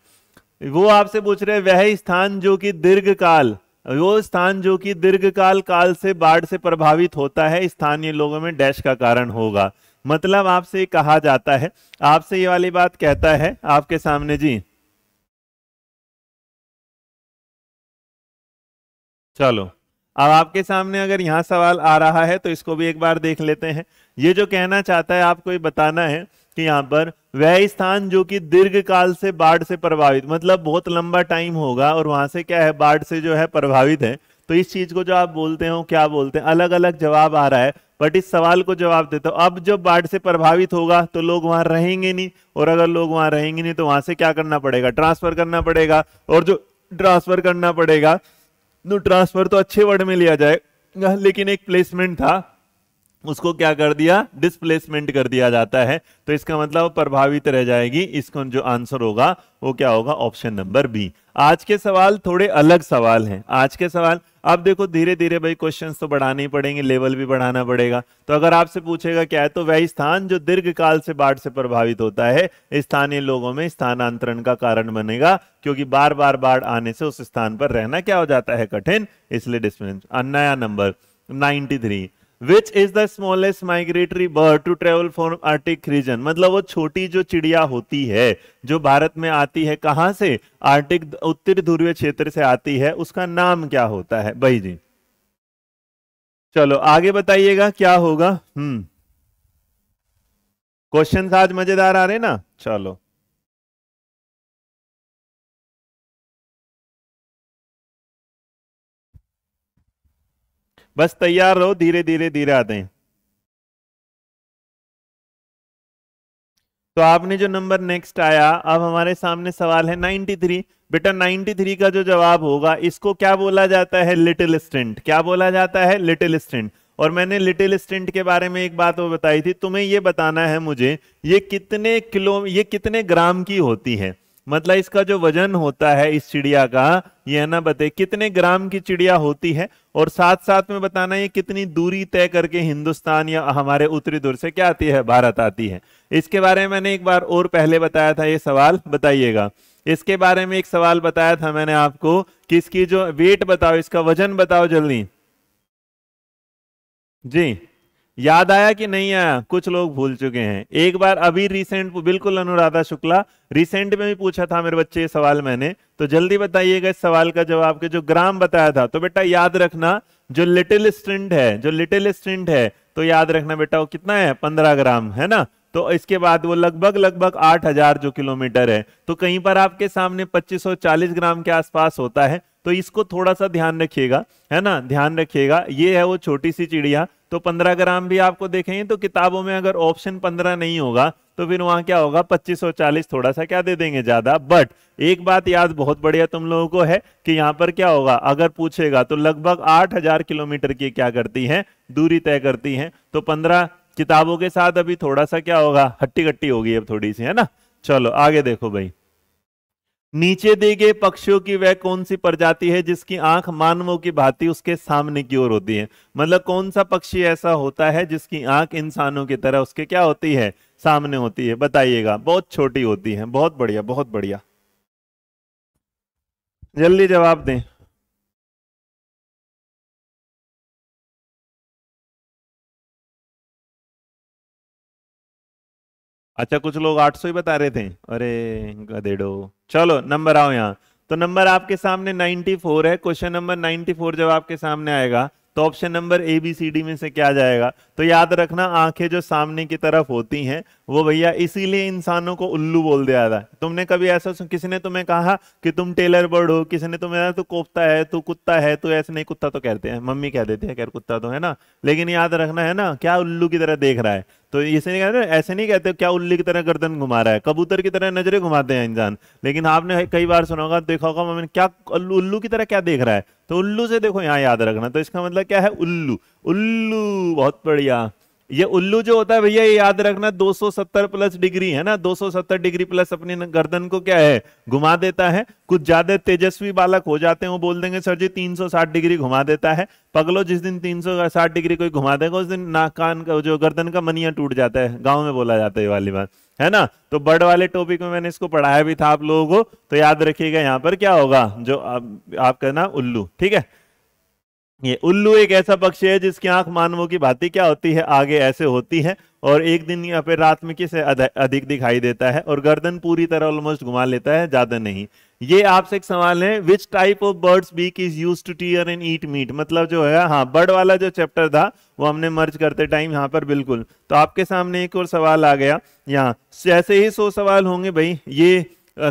वो आपसे पूछ रहे हैं वह स्थान जो कि दीर्घ काल, वो स्थान जो कि दीर्घ काल काल से बाढ़ से प्रभावित होता है स्थानीय लोगों में डैश का कारण होगा। मतलब आपसे कहा जाता है, आपसे ये वाली बात कहता है आपके सामने जी। चलो अब आपके सामने अगर यहाँ सवाल आ रहा है तो इसको भी एक बार देख लेते हैं। ये जो कहना चाहता है आपको ये बताना है कि यहाँ पर वह स्थान जो कि दीर्घ काल से बाढ़ से प्रभावित, मतलब बहुत लंबा टाइम होगा और वहां से क्या है बाढ़ से जो है प्रभावित है, तो इस चीज को जो आप बोलते हो क्या बोलते हैं। अलग अलग जवाब आ रहा है बट इस सवाल को जवाब देते हो। अब जब बाढ़ से प्रभावित होगा तो लोग वहां रहेंगे नहीं, और अगर लोग वहां रहेंगे नहीं तो वहां से क्या करना पड़ेगा, ट्रांसफर करना पड़ेगा। और जो ट्रांसफर करना पड़ेगा तो ट्रांसफर तो अच्छे वर्ड में लिया जाएगा, लेकिन एक प्लेसमेंट था उसको क्या कर दिया, डिस्प्लेसमेंट कर दिया जाता है। तो इसका मतलब प्रभावित रह जाएगी। इसका जो आंसर होगा वो क्या होगा, ऑप्शन नंबर बी। आज के सवाल थोड़े अलग सवाल हैं। आज के सवाल अब देखो धीरे धीरे भाई क्वेश्चंस तो बढ़ाने ही पड़ेंगे, लेवल भी बढ़ाना पड़ेगा। तो अगर आपसे पूछेगा क्या है, तो वह स्थान जो दीर्घ काल से बाढ़ से प्रभावित होता है स्थानीय लोगों में स्थानांतरण का कारण बनेगा, क्योंकि बार बार बाढ़ आने से उस स्थान पर रहना क्या हो जाता है, कठिन, इसलिए डिस्प्लेसमेंट। नया number ninety three, Which is the smallest migratory bird to travel from Arctic region? मतलब वो छोटी जो चिड़िया होती है जो भारत में आती है कहाँ से, आर्टिक उत्तरी ध्रुवीय क्षेत्र से आती है, उसका नाम क्या होता है भाई जी। चलो आगे बताइएगा क्या होगा। हम्म क्वेश्चन आज मजेदार आ रहे ना। चलो बस तैयार रहो, धीरे धीरे धीरे आते हैं। तो आपने जो नंबर नेक्स्ट आया, अब हमारे सामने सवाल है नाइनटी थ्री। बेटा नाइनटी थ्री का जो जवाब होगा इसको क्या बोला जाता है, लिटिल स्टेंट। क्या बोला जाता है, लिटिल स्टेंट। और मैंने लिटिल स्टेंट के बारे में एक बात वो बताई थी, तुम्हें ये बताना है मुझे ये कितने किलो, ये कितने ग्राम की होती है। मतलब इसका जो वजन होता है इस चिड़िया का यह ना बताए कितने ग्राम की चिड़िया होती है, और साथ साथ में बताना ये कितनी दूरी तय करके हिंदुस्तान या हमारे उत्तरी दूर से क्या आती है, भारत आती है। इसके बारे में मैंने एक बार और पहले बताया था, ये सवाल बताइएगा। इसके बारे में एक सवाल बताया था मैंने आपको कि इसकी जो वेट बताओ, इसका वजन बताओ जल्दी जी। याद आया कि नहीं आया? कुछ लोग भूल चुके हैं। एक बार अभी रिसेंट, बिल्कुल अनुराधा शुक्ला, रिसेंट में भी पूछा था मेरे बच्चे ये सवाल मैंने, तो जल्दी बताइएगा इस सवाल का जवाब के जो ग्राम बताया था। तो बेटा याद रखना जो लिटिल स्टेंट है, जो लिटिल स्टेंट है तो याद रखना बेटा वो कितना है, पंद्रह ग्राम है ना। तो इसके बाद वो लगभग लगभग आठ हजार जो किलोमीटर है, तो कहीं पर आपके सामने पच्चीस सौ चालीस ग्राम के आसपास होता है। तो इसको थोड़ा सा ध्यान रखिएगा, है ना, ध्यान रखिएगा। ये है वो छोटी सी चिड़िया। तो पंद्रह ग्राम भी आपको देखेंगे तो किताबों में अगर ऑप्शन पंद्रह नहीं होगा तो फिर वहां क्या होगा, पच्चीस और चालीस थोड़ा सा क्या दे देंगे ज्यादा। बट एक बात याद बहुत बढ़िया तुम लोगों को है कि यहाँ पर क्या होगा, अगर पूछेगा तो लगभग आठ हजार किलोमीटर की क्या करती है, दूरी तय करती है। तो पंद्रह किताबों के साथ अभी थोड़ा सा क्या होगा, हट्टी कट्टी होगी अब थोड़ी सी, है ना। चलो आगे देखो भाई, नीचे दिए गए पक्षियों की वह कौन सी प्रजाति है जिसकी आंख मानवों की भांति उसके सामने की ओर होती है। मतलब कौन सा पक्षी ऐसा होता है जिसकी आंख इंसानों की तरह उसके क्या होती है, सामने होती है, बताइएगा। बहुत छोटी होती है। बहुत बढ़िया, बहुत बढ़िया, जल्दी जवाब दें। अच्छा कुछ लोग आठ सौ ही बता रहे थे, अरे गधेड़ो। चलो नंबर आओ यहाँ, तो नंबर आपके सामने चौरानवे है। क्वेश्चन नंबर चौरानवे जब आपके सामने आएगा तो option number A B C D में से क्या जाएगा। तो याद रखना आंखें जो सामने की तरफ होती हैं वो भैया इसीलिए इंसानों को उल्लू बोल दिया था। तुमने कभी ऐसा, किसी ने तुम्हें कहा कि तुम टेलर बर्ड हो, किसी ने तुम्हें कहा तू कोफ्ता है, तू कुत्ता है, तू ऐसे नहीं, कुत्ता तो कहते हैं, मम्मी कह देती है खैर कुत्ता तो, है ना। लेकिन याद रखना है ना, क्या उल्लू की तरह देख रहा है, तो इसे नहीं कहते, ऐसे नहीं कहते क्या उल्लू की तरह गर्दन घुमा रहा है, कबूतर की तरह नजरें घुमाते हैं इंसान। लेकिन आपने कई बार सुना होगा, देखा होगा मैंने, क्या उल्लू की तरह क्या देख रहा है, तो उल्लू से देखो यहाँ, याद रखना। तो इसका मतलब क्या है, उल्लू, उल्लू, बहुत बढ़िया। ये उल्लू जो होता है भैया ये याद रखना दो सौ सत्तर प्लस डिग्री है ना, दो सौ सत्तर डिग्री प्लस अपनी गर्दन को क्या है, घुमा देता है। कुछ ज्यादा तेजस्वी बालक हो जाते हैं, वो बोल देंगे सर जी तीन सौ साठ डिग्री घुमा देता है। पगलो, जिस दिन तीन सौ साठ डिग्री कोई घुमा देगा उस दिन नाक कान का जो गर्दन का मनिया टूट जाता है, गाँव में बोला जाता है ये वाली बात, है ना। तो बर्ड वाले टॉपिक में मैंने इसको पढ़ाया भी था आप लोगों को, तो याद रखिएगा यहाँ पर क्या होगा, जो आप कहना उल्लू, ठीक है। ये उल्लू एक ऐसा पक्षी है जिसकी आंख मानवों की भांति क्या होती है, आगे ऐसे होती है, और एक दिन यहाँ पे रात में किसे अधिक दिखाई देता है, और गर्दन पूरी तरह ऑलमोस्ट घुमा लेता है, ज्यादा नहीं। ये आपसे एक सवाल है, which type of birds beak is used to tear and eat meat. मतलब जो है, हाँ बर्ड वाला जो चैप्टर था वो हमने मर्ज करते टाइम यहाँ पर, बिल्कुल। तो आपके सामने एक और सवाल आ गया यहाँ, ऐसे ही सौ सवाल होंगे भाई। ये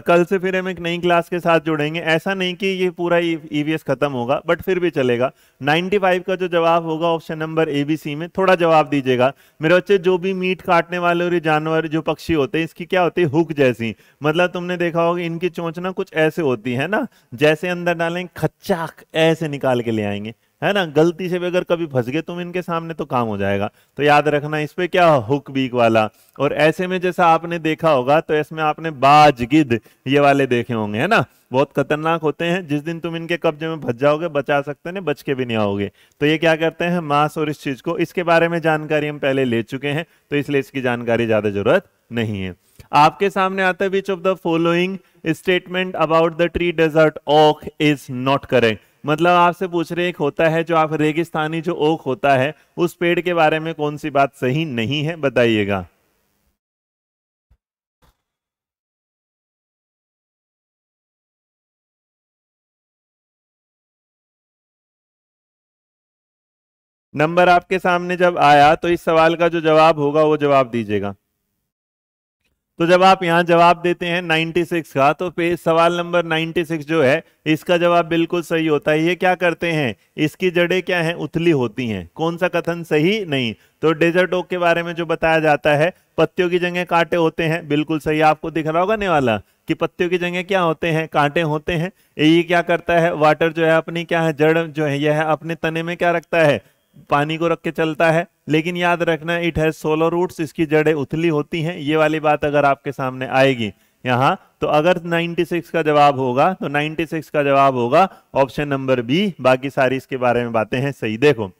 कल से फिर हम एक नई क्लास के साथ जुड़ेंगे, ऐसा नहीं कि ये पूरा ईवीएस खत्म होगा, बट फिर भी चलेगा। पचानवे का जो जवाब होगा option number A B C में, थोड़ा जवाब दीजिएगा मेरे बच्चे। जो भी मीट काटने वाले और जानवर जो पक्षी होते हैं, इसकी क्या होती है, हुक जैसी, मतलब तुमने देखा होगा इनकी चोंच ना कुछ ऐसे होती है ना, जैसे अंदर डालेंगे खचाक ऐसे निकाल के ले आएंगे, है ना। गलती से भी अगर कभी फंस गए तुम इनके सामने तो काम हो जाएगा। तो याद रखना इस पे क्या हो, हुक बीक वाला। और ऐसे में जैसा आपने देखा होगा तो इसमें आपने बाज, गिद्ध ये वाले देखे होंगे, है ना, बहुत खतरनाक होते हैं। जिस दिन तुम इनके कब्जे में फंस जाओगे बचा सकते हैं, बच के भी नहीं आओगे। तो ये क्या करते हैं, मांस और इस चीज को, इसके बारे में जानकारी हम पहले ले चुके हैं, तो इसलिए इसकी जानकारी ज्यादा जरूरत नहीं है। आपके सामने आता है which of the following statement about the tree desert oak is not correct. मतलब आपसे पूछ रहे, एक होता है जो आप रेगिस्तानी जो ओक होता है, उस पेड़ के बारे में कौन सी बात सही नहीं है, बताइएगा। नंबर आपके सामने जब आया तो इस सवाल का जो जवाब होगा वो जवाब दीजिएगा। तो जब आप यहाँ जवाब देते हैं छियानवे का, तो पेज सवाल नंबर छियानवे जो है इसका जवाब बिल्कुल सही होता है। ये क्या करते हैं, इसकी जड़ें क्या हैं, उथली होती हैं। कौन सा कथन सही नहीं, तो डेजर्ट ओक के बारे में जो बताया जाता है पत्तियों की जगह कांटे होते हैं, बिल्कुल सही। आपको दिख रहा होगा नहीं वाला कि पत्तियों की जगह क्या होते हैं, कांटे होते हैं। ये क्या करता है, वाटर जो है अपनी क्या है, जड़ जो है यह अपने तने में क्या रखता है, पानी को रख के चलता है। लेकिन याद रखना इट हैज सोलो रूट्स, इसकी जड़ें उथली होती हैं। ये वाली बात अगर आपके सामने आएगी, यहाँ। तो अगर छियानवे का जवाब होगा तो छियानवे का जवाब होगा ऑप्शन नंबर बी। बाकी सारी इसके बारे में बातें हैं सही। देखो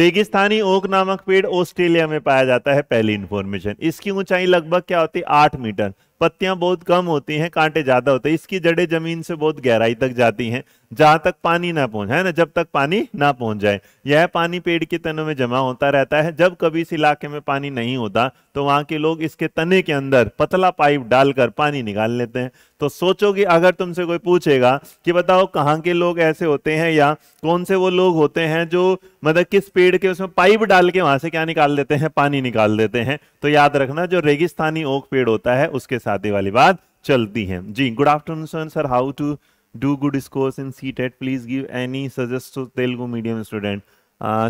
रेगिस्तानी ओक नामक पेड़ ऑस्ट्रेलिया में पाया जाता है, पहली इंफॉर्मेशन। इसकी ऊंचाई लगभग क्या होती है, आठ मीटर। पत्तियां बहुत कम होती हैं, कांटे ज्यादा होते हैं। इसकी जड़ें जमीन से बहुत गहराई तक जाती हैं, जहां तक पानी ना पहुंच है ना जब तक पानी ना पहुंच जाए। यह पानी पेड़ के तनों में जमा होता रहता है। जब कभी इस इलाके में पानी नहीं होता तो वहां के लोग इसके तने के अंदर पतला पाइप डालकर पानी निकाल लेते हैं। तो सोचो कि अगर तुमसे कोई पूछेगा कि बताओ कहाँ के लोग ऐसे होते हैं या कौन से वो लोग होते हैं जो मतलब किस पेड़ के उसमें पाइप डाल के वहां से क्या निकाल देते हैं, पानी निकाल देते हैं, तो याद रखना जो रेगिस्तानी ओक पेड़ होता है उसके साथ ही वाली बात चलती है। जी good afternoon sir, how to do good scores in CTET, please give any suggest to Telugu medium student.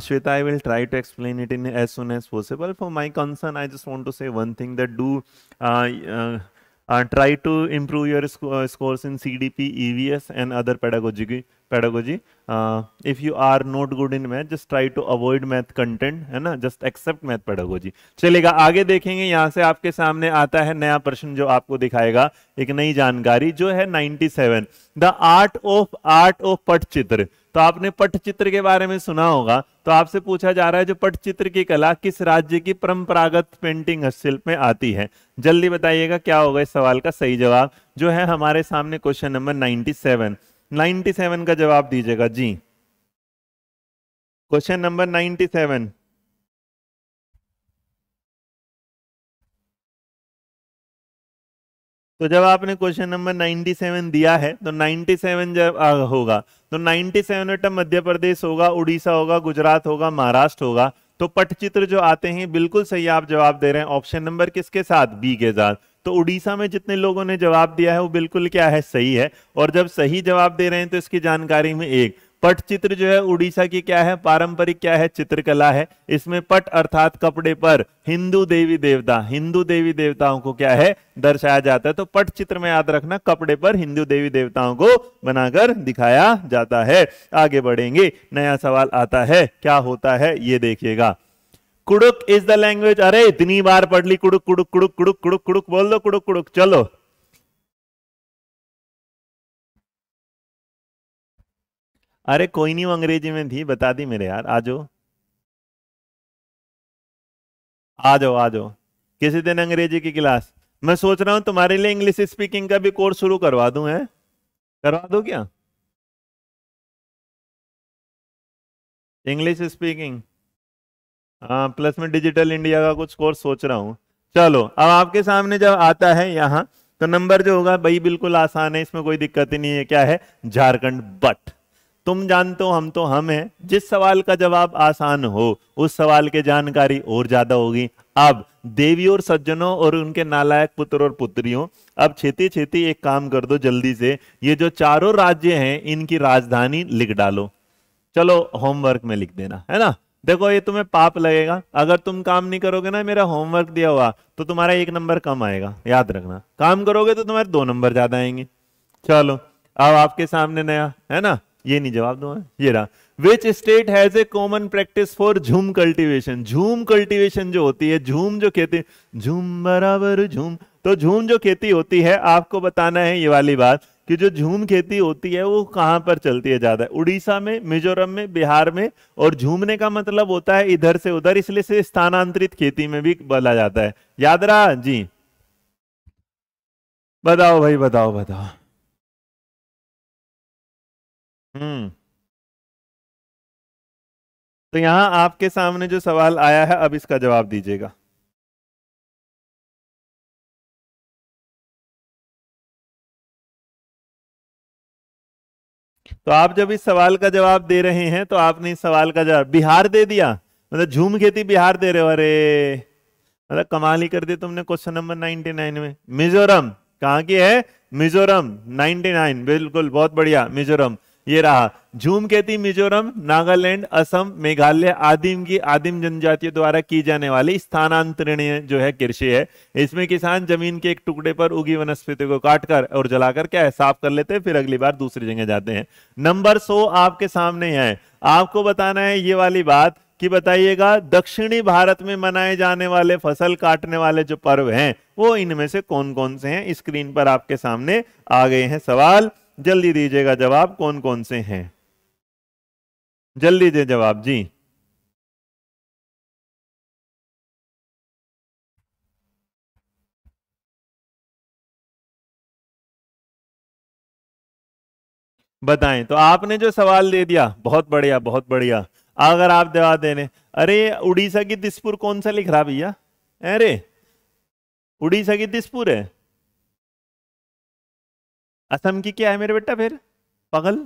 Shweta, I will try to explain it in as soon as possible. For my concern, I just want to say one thing that do uh, uh, uh, try to improve your sc uh, scores in C D P, E V S, and other pedagogy. Pedagogy. Uh, if you are not good in math, just try to avoid math content, है ना? Just accept math pedagogy. चलेगा, आगे देखेंगे। यहाँ से आपके सामने आता है नया प्रश्न जो आपको दिखाएगा एक नई जानकारी जो है सत्तानवे. The art of art of पटचित्र। तो आपने पटचित्र के बारे में सुना होगा, तो आपसे पूछा जा रहा है जो पटचित्र की कला किस राज्य की परंपरागत पेंटिंग हस्तशिल्प में आती है। जल्दी बताइएगा क्या होगा इस सवाल का सही जवाब जो है हमारे सामने क्वेश्चन नंबर सत्तानवे। सत्तानवे का जवाब दीजिएगा जी, क्वेश्चन नंबर सत्तानवे। तो जब आपने क्वेश्चन नंबर सत्तानवे दिया है तो सत्तानवे जब होगा तो सत्तानवे में मध्य प्रदेश होगा, उड़ीसा होगा, गुजरात होगा, महाराष्ट्र होगा। तो पटचित्र जो आते हैं बिल्कुल सही आप जवाब दे रहे हैं ऑप्शन नंबर किसके साथ, बी के साथ। तो उड़ीसा में जितने लोगों ने जवाब दिया है वो बिल्कुल क्या है, सही है। और जब सही जवाब दे रहे हैं तो इसकी जानकारी में एक पटचित्र जो है उड़ीसा की क्या है, पारंपरिक क्या है, चित्रकला है। इसमें पट अर्थात कपड़े पर हिंदू देवी देवता हिंदू देवी देवताओं को क्या है, दर्शाया जाता है। तो पटचित्र में याद रखना कपड़े पर हिंदू देवी देवताओं को बनाकर दिखाया जाता है। आगे बढ़ेंगे, नया सवाल आता है क्या होता है ये देखिएगा। कुड़ूक इज द लैंग्वेज, अरे इतनी बार पढ़ ली, कुड़ूक कुड़ूक कुड़ूक कुड़ूक कुड़ूक कुड़ूक बोल दो, कुड़ूक कुड़ूक। चलो अरे कोई नहीं, वो अंग्रेजी में थी, बता दी मेरे यार। आ जाओ आ जाओ आ जाओ किसी दिन अंग्रेजी की क्लास। मैं सोच रहा हूं तुम्हारे लिए इंग्लिश स्पीकिंग का भी कोर्स शुरू करवा दूं, है करवा दो क्या, इंग्लिश स्पीकिंग। हाँ, प्लस में डिजिटल इंडिया का कुछ कोर्स सोच रहा हूँ। चलो अब आपके सामने जब आता है यहाँ तो नंबर जो होगा भाई बिल्कुल आसान है, इसमें कोई दिक्कत ही नहीं है। क्या है, झारखंड। बट तुम जानते हो हम तो हम हैं, जिस सवाल का जवाब आसान हो उस सवाल के जानकारी और ज्यादा होगी। अब देवी और सज्जनों और उनके नालायक पुत्र और पुत्रियों, अब छेती छेती एक काम कर दो जल्दी से, ये जो चारों राज्य हैं इनकी राजधानी लिख डालो। चलो होमवर्क में लिख देना, है ना। देखो ये तुम्हें पाप लगेगा अगर तुम काम नहीं करोगे ना, मेरा होमवर्क दिया हुआ, तो तुम्हारा एक नंबर कम आएगा याद रखना। काम करोगे तो तुम्हारे दो नंबर ज्यादा आएंगे। चलो अब आपके सामने नया, है ना, ये नहीं जवाब दूंगा, ये रहा। Which state has a common practice for झूम cultivation. झूम cultivation जो होती है, झूम जो खेती, झूम बराबर झूम, तो झूम जो खेती होती है आपको बताना है ये वाली बात कि जो झूम खेती होती है वो कहाँ पर चलती है ज्यादा, उड़ीसा में, मिजोरम में, बिहार में। और झूमने का मतलब होता है इधर से उधर, इसलिए से स्थानांतरित खेती में भी बोला जाता है। याद रहा जी, बताओ भाई बताओ बताओ। हम्म तो यहां आपके सामने जो सवाल आया है अब इसका जवाब दीजिएगा। तो आप जब इस सवाल का जवाब दे रहे हैं तो आपने इस सवाल का जवाब बिहार दे दिया, मतलब झूम खेती बिहार दे रहे हो, अरे मतलब कमाल ही कर दी तुमने क्वेश्चन नंबर निन्यानवे में। मिजोरम कहाँ की है, मिजोरम निन्यानवे बिल्कुल, बहुत बढ़िया मिजोरम। ये रहा झूम खेती मिजोरम, नागालैंड, असम, मेघालय आदिम की आदिम जनजातियों द्वारा की जाने वाली स्थानांतरणीय जो है कृषि है। इसमें किसान जमीन के एक टुकड़े पर उगी वनस्पति को काटकर और जलाकर क्या है, साफ कर लेते हैं, फिर अगली बार दूसरी जगह जाते हैं। नंबर सौ आपके सामने है, आपको बताना है ये वाली बात कि बताइएगा दक्षिणी भारत में मनाए जाने वाले फसल काटने वाले जो पर्व हैं वो इनमें से कौन कौन से हैं। स्क्रीन पर आपके सामने आ गए हैं सवाल, जल्दी दीजिएगा जवाब कौन कौन से हैं, जल्दी दे जवाब जी। बताएं तो आपने जो सवाल दे दिया बहुत बढ़िया बहुत बढ़िया। अगर आप जवाब देने, अरे उड़ीसा की दिसपुर कौन सा लिख रहा भैया, अरे उड़ीसा की दिसपुर है, असम की क्या है मेरे बेटा फिर पागल।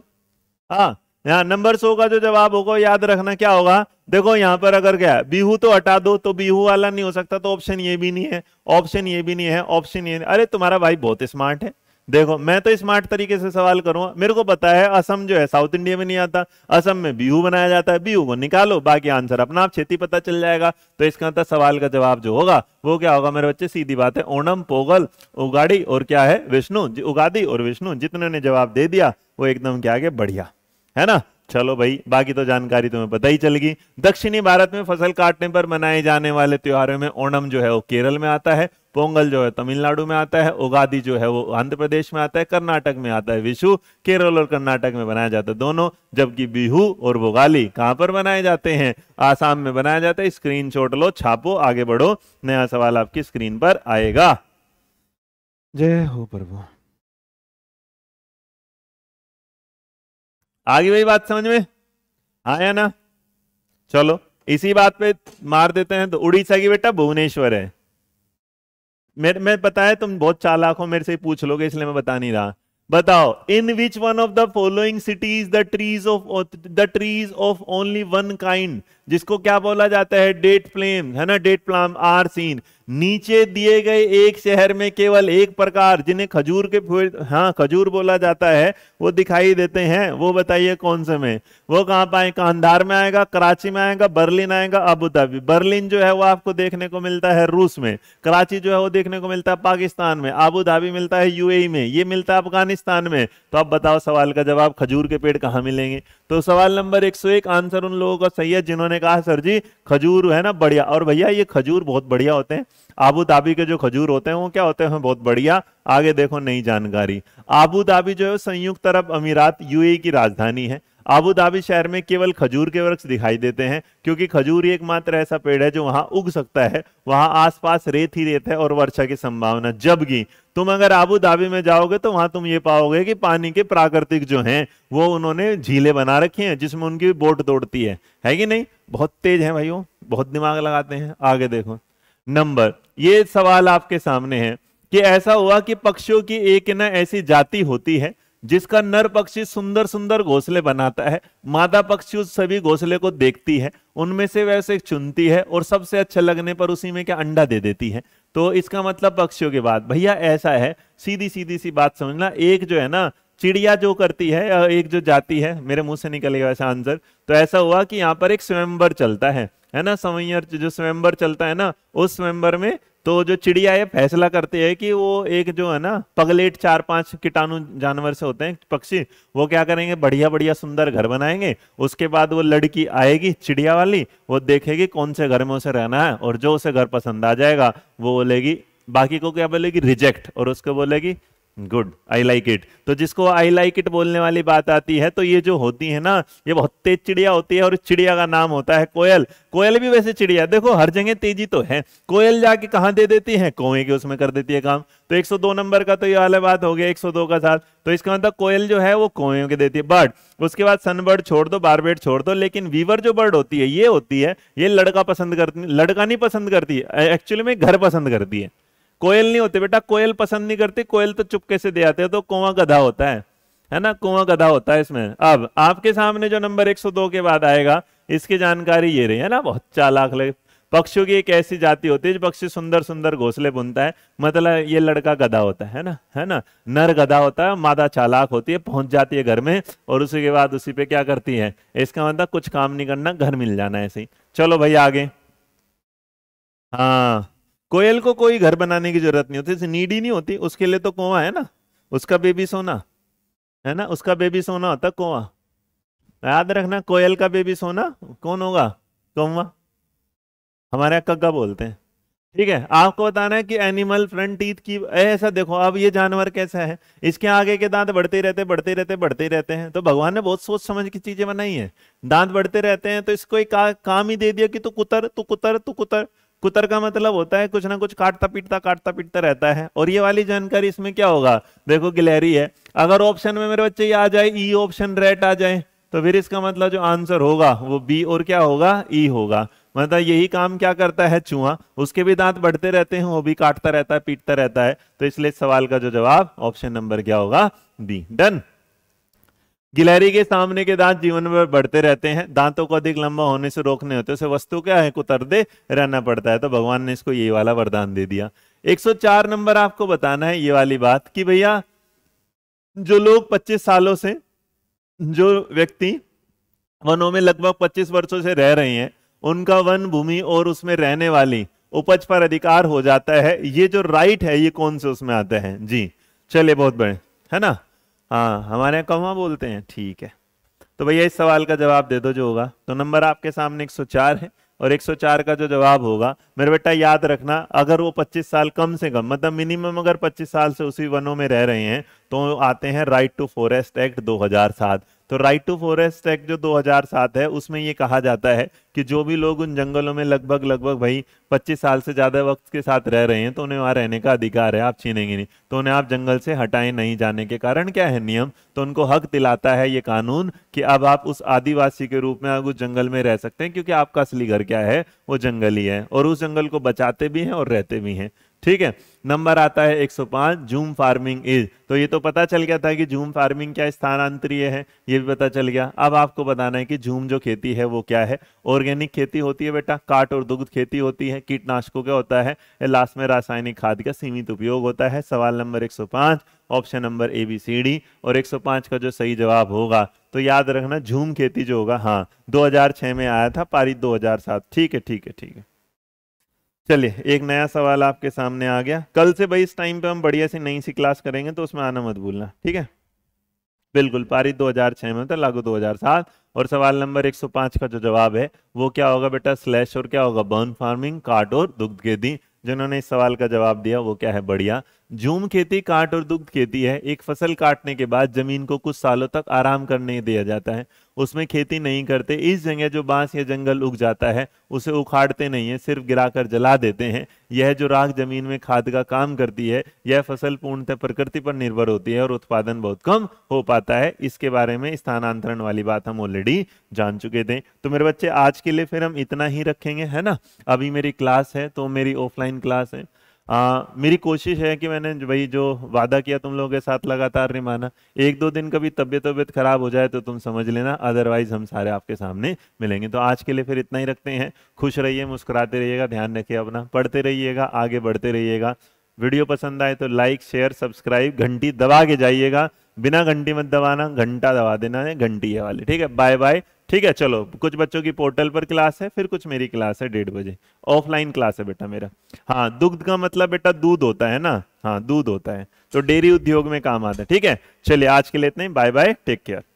हाँ यहाँ नंबर सौ का जो जवाब होगा याद रखना क्या होगा, देखो यहाँ पर अगर क्या है बिहू तो हटा दो तो बिहू वाला नहीं हो सकता, तो ऑप्शन ये भी नहीं है, ऑप्शन ये भी नहीं है, ऑप्शन ये, अरे तुम्हारा भाई बहुत स्मार्ट है। देखो मैं तो स्मार्ट तरीके से सवाल करूंगा, मेरे को पता है असम जो है साउथ इंडिया में नहीं आता, असम में बिहू बनाया जाता है, बिहू को निकालो बाकी आंसर अपना आप छेती पता चल जाएगा। तो इसका अंतर सवाल का जवाब जो होगा वो क्या होगा मेरे बच्चे, सीधी बात है ओणम पोगल उगाड़ी और क्या है विष्णु उगादी और विष्णु, जितने ने जवाब दे दिया वो एकदम क्या आगे बढ़िया है ना। चलो भाई बाकी तो जानकारी तुम्हें पता ही चलेगी। दक्षिणी भारत में फसल काटने पर मनाए जाने वाले त्योहारों में ओणम जो है वो केरल में आता है, पोंगल जो है तमिलनाडु में आता है, उगादी जो है वो आंध्र प्रदेश में आता है, कर्नाटक में आता है, विशु केरल और कर्नाटक में बनाया जाता है दोनों, जबकि बिहू और भोगाली कहाँ पर बनाए जाते हैं, आसाम में बनाया जाता है। स्क्रीनशॉट लो, छापो, आगे बढ़ो, नया सवाल आपकी स्क्रीन पर आएगा। जय हो प्रभु। आगे वही बात समझ में आया ना, चलो इसी बात पे मार देते हैं। तो उड़ीसा की बेटा भुवनेश्वर है। मेरे मैं पता है तुम बहुत चालाक हो, मेरे से पूछ लोगे इसलिए मैं बता नहीं रहा। बताओ in which one of the following cities the trees of the trees of only one kind, जिसको क्या बोला जाता है डेट प्लम है ना, डेट प्लम आर सीन। नीचे दिए गए एक शहर में केवल एक प्रकार जिन्हें खजूर के पेड़ हाँ खजूर बोला जाता है वो दिखाई देते हैं, वो बताइए कौन से में। वो कहाँ पाए, कांधार में आएगा, कराची में आएगा, बर्लिन आएगा, अबू धाबी। बर्लिन जो है वो आपको देखने को मिलता है रूस में, कराची जो है वो देखने को मिलता है पाकिस्तान में, अबू धाबी मिलता है यूएई में, ये मिलता है अफगानिस्तान में। तो आप बताओ सवाल का जवाब खजूर के पेड़ कहाँ मिलेंगे। तो सवाल नंबर एक सौ एक आंसर उन लोगों का सही है जिन्होंने कहा सर जी खजूर है ना बढ़िया। और भैया ये खजूर बहुत बढ़िया होते हैं, आबू धाबी के जो खजूर होते हैं वो क्या होते हैं बहुत बढ़िया। आगे देखो नई जानकारी, आबू धाबी जो है संयुक्त अरब अमीरात यूएई की राजधानी है। आबू धाबी शहर में केवल खजूर के वृक्ष दिखाई देते हैं क्योंकि खजूर ही एकमात्र ऐसा पेड़ है जो वहां उग सकता है, वहां आसपास रेत ही रेत है और वर्षा की संभावना। जबकि तुम अगर आबू धाबी में जाओगे तो वहां तुम ये पाओगे कि पानी के प्राकृतिक जो हैं वो उन्होंने झीलें बना रखी हैं जिसमें उनकी बोट दौड़ती है, है कि नहीं। बहुत तेज है भाइयों, बहुत दिमाग लगाते हैं। आगे देखो नंबर, ये सवाल आपके सामने है कि ऐसा हुआ कि पक्षियों की एक ना ऐसी जाति होती है जिसका नर पक्षी सुंदर सुंदर घोंसले बनाता है, मादा पक्षी उस सभी घोंसले को देखती है, उनमें से वह उसे चुनती है और सबसे अच्छा लगने पर उसी में क्या अंडा दे देती है। तो इसका मतलब पक्षियों के बाद भैया ऐसा है, सीधी सीधी सी बात समझना, एक जो है ना चिड़िया जो करती है, एक जो जाती है, मेरे मुंह से निकलेगा ऐसा आंसर। तो ऐसा हुआ कि यहाँ पर एक स्वयंवर चलता है है ना, समयर जो स्वयंवर चलता है ना, उस स्वयंवर में तो जो चिड़िया है फैसला करती है कि वो एक जो है ना पगलेट चार पांच कीटाणु जानवर से होते हैं पक्षी, वो क्या करेंगे बढ़िया बढ़िया सुंदर घर बनाएंगे। उसके बाद वो लड़की आएगी चिड़िया वाली, वो देखेगी कौन से घर में उसे रहना है और जो उसे घर पसंद आ जाएगा वो बोलेगी, बाकी को क्या बोलेगी रिजेक्ट, और उसको बोलेगी गुड आई लाइक इट। तो जिसको आई लाइक इट बोलने वाली बात आती है तो ये जो होती है ना ये बहुत तेज चिड़िया होती है और चिड़िया का नाम होता है कोयल। कोयल भी वैसे चिड़िया, देखो हर जगह तेजी तो है, कोयल जाके कहाँ दे देती है कौए के उसमें कर देती है काम। तो एक सौ दो नंबर का तो ये वाला बात हो गया एक सौ दो का साथ। तो इसका मतलब कोयल जो है वो कौओं के देती है। बट उसके बाद सनबर्ड छोड़ दो, बारबेट छोड़ दो, लेकिन वीवर जो बर्ड होती है ये होती है, ये लड़का पसंद करती, लड़का नहीं पसंद करती है एक्चुअली में, घर पसंद करती है। कोयल नहीं होते बेटा, कोयल पसंद नहीं करती, कोयल तो चुपके से दे आते हैं। तो कुआं गधा होता है है ना, कुआं गधा होता है इसमें। अब आपके सामने जो नंबर एक सौ दो के बाद आएगा इसकी जानकारी ये रही है ना, बहुत चालाक लगे। पक्षियों की एक ऐसी जाति होती है जो पक्षी सुंदर सुंदर घोंसले बुनता है, मतलब ये लड़का गधा होता है ना, है ना, नर गधा होता है, मादा चालाक होती है, पहुंच जाती है घर में और उसी के बाद उसी पे क्या करती है, इसका मतलब कुछ काम नहीं करना, घर मिल जाना ऐसे ही। चलो भाई आगे, हाँ कोयल को कोई घर बनाने की जरूरत नहीं होती, नीडी नहीं होती, उसके लिए तो कुआं है ना, उसका बेबी सोना है ना, उसका बेबी सोना होता कुआं। याद रखना कोयल का बेबी सोना कौन होगा, कौवा, हमारे यहाँ कग्गा बोलते हैं। ठीक है, आपको बताना है कि एनिमल फ्रंट टीथ की ऐसा देखो, अब ये जानवर कैसा है, इसके आगे के दांत बढ़ते रहते बढ़ते रहते बढ़ते रहते हैं। तो भगवान ने बहुत सोच समझ की चीजें बनाई है। दांत बढ़ते रहते हैं तो इसको एक का, काम ही दे दिया कि तू कुतर तू कुतर तू कुतर। कुतर का मतलब होता है कुछ ना कुछ काटता पीटता काटता पीटता रहता है। और ये वाली जानकारी इसमें क्या होगा, देखो गिलहरी है, अगर ऑप्शन में मेरे बच्चे ये आ जाए ई ऑप्शन रेट आ जाए तो फिर इसका मतलब जो आंसर होगा वो बी और क्या होगा ई होगा। मतलब यही काम क्या करता है चूहा, उसके भी दांत बढ़ते रहते हैं, वो भी काटता रहता है पीटता रहता है। तो इसलिए सवाल का जो जवाब ऑप्शन नंबर क्या होगा बी। डन। गिलहरी के सामने के दांत जीवन में बढ़ते रहते हैं, दांतों को अधिक लंबा होने से रोकने होते उसे वस्तु क्या है कुतरते रहना पड़ता है। तो भगवान ने इसको यही वाला वरदान दे दिया। एक सौ चार नंबर आपको बताना है ये वाली बात कि भैया जो लोग पच्चीस सालों से, जो व्यक्ति वनों में लगभग पच्चीस वर्षों से रह रहे हैं, उनका वन भूमि और उसमें रहने वाली उपज पर अधिकार हो जाता है। ये जो राइट है ये कौन से उसमें आते हैं जी। चलिए बहुत बड़े है ना, हाँ हमारे यहाँ कौवा बोलते हैं। ठीक है, तो भैया इस सवाल का जवाब दे दो जो होगा। तो नंबर आपके सामने एक सौ चार है और एक सौ चार का जो जवाब होगा मेरे बेटा याद रखना, अगर वो पच्चीस साल कम से कम मतलब मिनिमम अगर पच्चीस साल से उसी वनों में रह रहे हैं तो आते हैं राइट टू फॉरेस्ट एक्ट दो हज़ार सात। तो राइट टू फॉरेस्ट एक्ट जो दो हज़ार सात है उसमें ये कहा जाता है कि जो भी लोग उन जंगलों में लगभग लगभग भाई पच्चीस साल से ज़्यादा वक्त के साथ रह रहे हैं तो उन्हें वहाँ रहने का अधिकार है, आप छीनेंगे नहीं। तो उन्हें आप जंगल से हटाए नहीं जाने के कारण क्या है नियम, तो उनको हक दिलाता है ये कानून कि अब आप उस आदिवासी के रूप में आप उस जंगल में रह सकते हैं क्योंकि आपका असली घर क्या है वो जंगल ही है, और उस जंगल को बचाते भी हैं और रहते भी हैं। ठीक है, नंबर आता है एक सौ पाँच जूम फार्मिंग इज। तो ये तो पता चल गया था कि जूम फार्मिंग क्या स्थानांतरीय है, ये भी पता चल गया। अब आपको बताना है कि जूम जो खेती है वो क्या है, ऑर्गेनिक खेती होती है बेटा, काट और दुग्ध खेती होती है, कीटनाशकों का होता है, लास्ट में रासायनिक खाद का सीमित उपयोग होता है। सवाल नंबर एक सौ पाँच option number A B C D और एक सौ पाँच का जो सही जवाब होगा तो याद रखना झूम खेती जो होगा हाँ दो हज़ार छह में आया था, पारित दो हज़ार सात। ठीक है ठीक है ठीक है। चलिए एक नया सवाल आपके सामने आ गया। कल से भाई इस टाइम पे हम बढ़िया सी नई सी क्लास करेंगे तो उसमें आना मत भूलना। ठीक है, बिल्कुल पारित दो हज़ार छह में था, लागू दो हज़ार सात। और सवाल नंबर एक सौ पाँच का जो जवाब है वो क्या होगा बेटा, स्लैश और क्या होगा बर्न फार्मिंग, काट और दुग्ध खेती। जिन्होंने इस सवाल का जवाब दिया वो क्या है बढ़िया, झूम खेती काट और दुग्ध खेती है। एक फसल काटने के बाद जमीन को कुछ सालों तक आराम करने दिया जाता है, उसमें खेती नहीं करते। इस जगह जो बांस या जंगल उग जाता है उसे उखाड़ते नहीं है, सिर्फ गिराकर जला देते हैं। यह जो राख जमीन में खाद का काम करती है। यह फसल पूर्णतः प्रकृति पर निर्भर होती है और उत्पादन बहुत कम हो पाता है। इसके बारे में स्थानांतरण वाली बात हम ऑलरेडी जान चुके थे। तो मेरे बच्चे आज के लिए फिर हम इतना ही रखेंगे है ना। अभी मेरी क्लास है तो मेरी ऑफलाइन क्लास है। आ, मेरी कोशिश है कि मैंने भाई जो वादा किया तुम लोगों के साथ लगातार निभाना। एक दो दिन कभी तबीयत तबीयत खराब हो जाए तो तुम समझ लेना, अदरवाइज हम सारे आपके सामने मिलेंगे। तो आज के लिए फिर इतना ही रखते हैं। खुश रहिए, मुस्कुराते रहिएगा, ध्यान रखिए अपना, पढ़ते रहिएगा, आगे बढ़ते रहिएगा। वीडियो पसंद आए तो लाइक शेयर सब्सक्राइब, घंटी दबा के जाइएगा, बिना घंटी मत दबाना, घंटा दबा देना है, घंटी है वाली। ठीक है, बाय बाय। ठीक है, चलो कुछ बच्चों की पोर्टल पर क्लास है, फिर कुछ मेरी क्लास है डेढ़ बजे, ऑफलाइन क्लास है बेटा मेरा। हाँ दुग्ध का मतलब बेटा दूध होता है ना, हाँ दूध होता है, तो डेयरी उद्योग में काम आता है। ठीक है, चलिए आज के लिए इतना ही, बाय बाय, टेक केयर।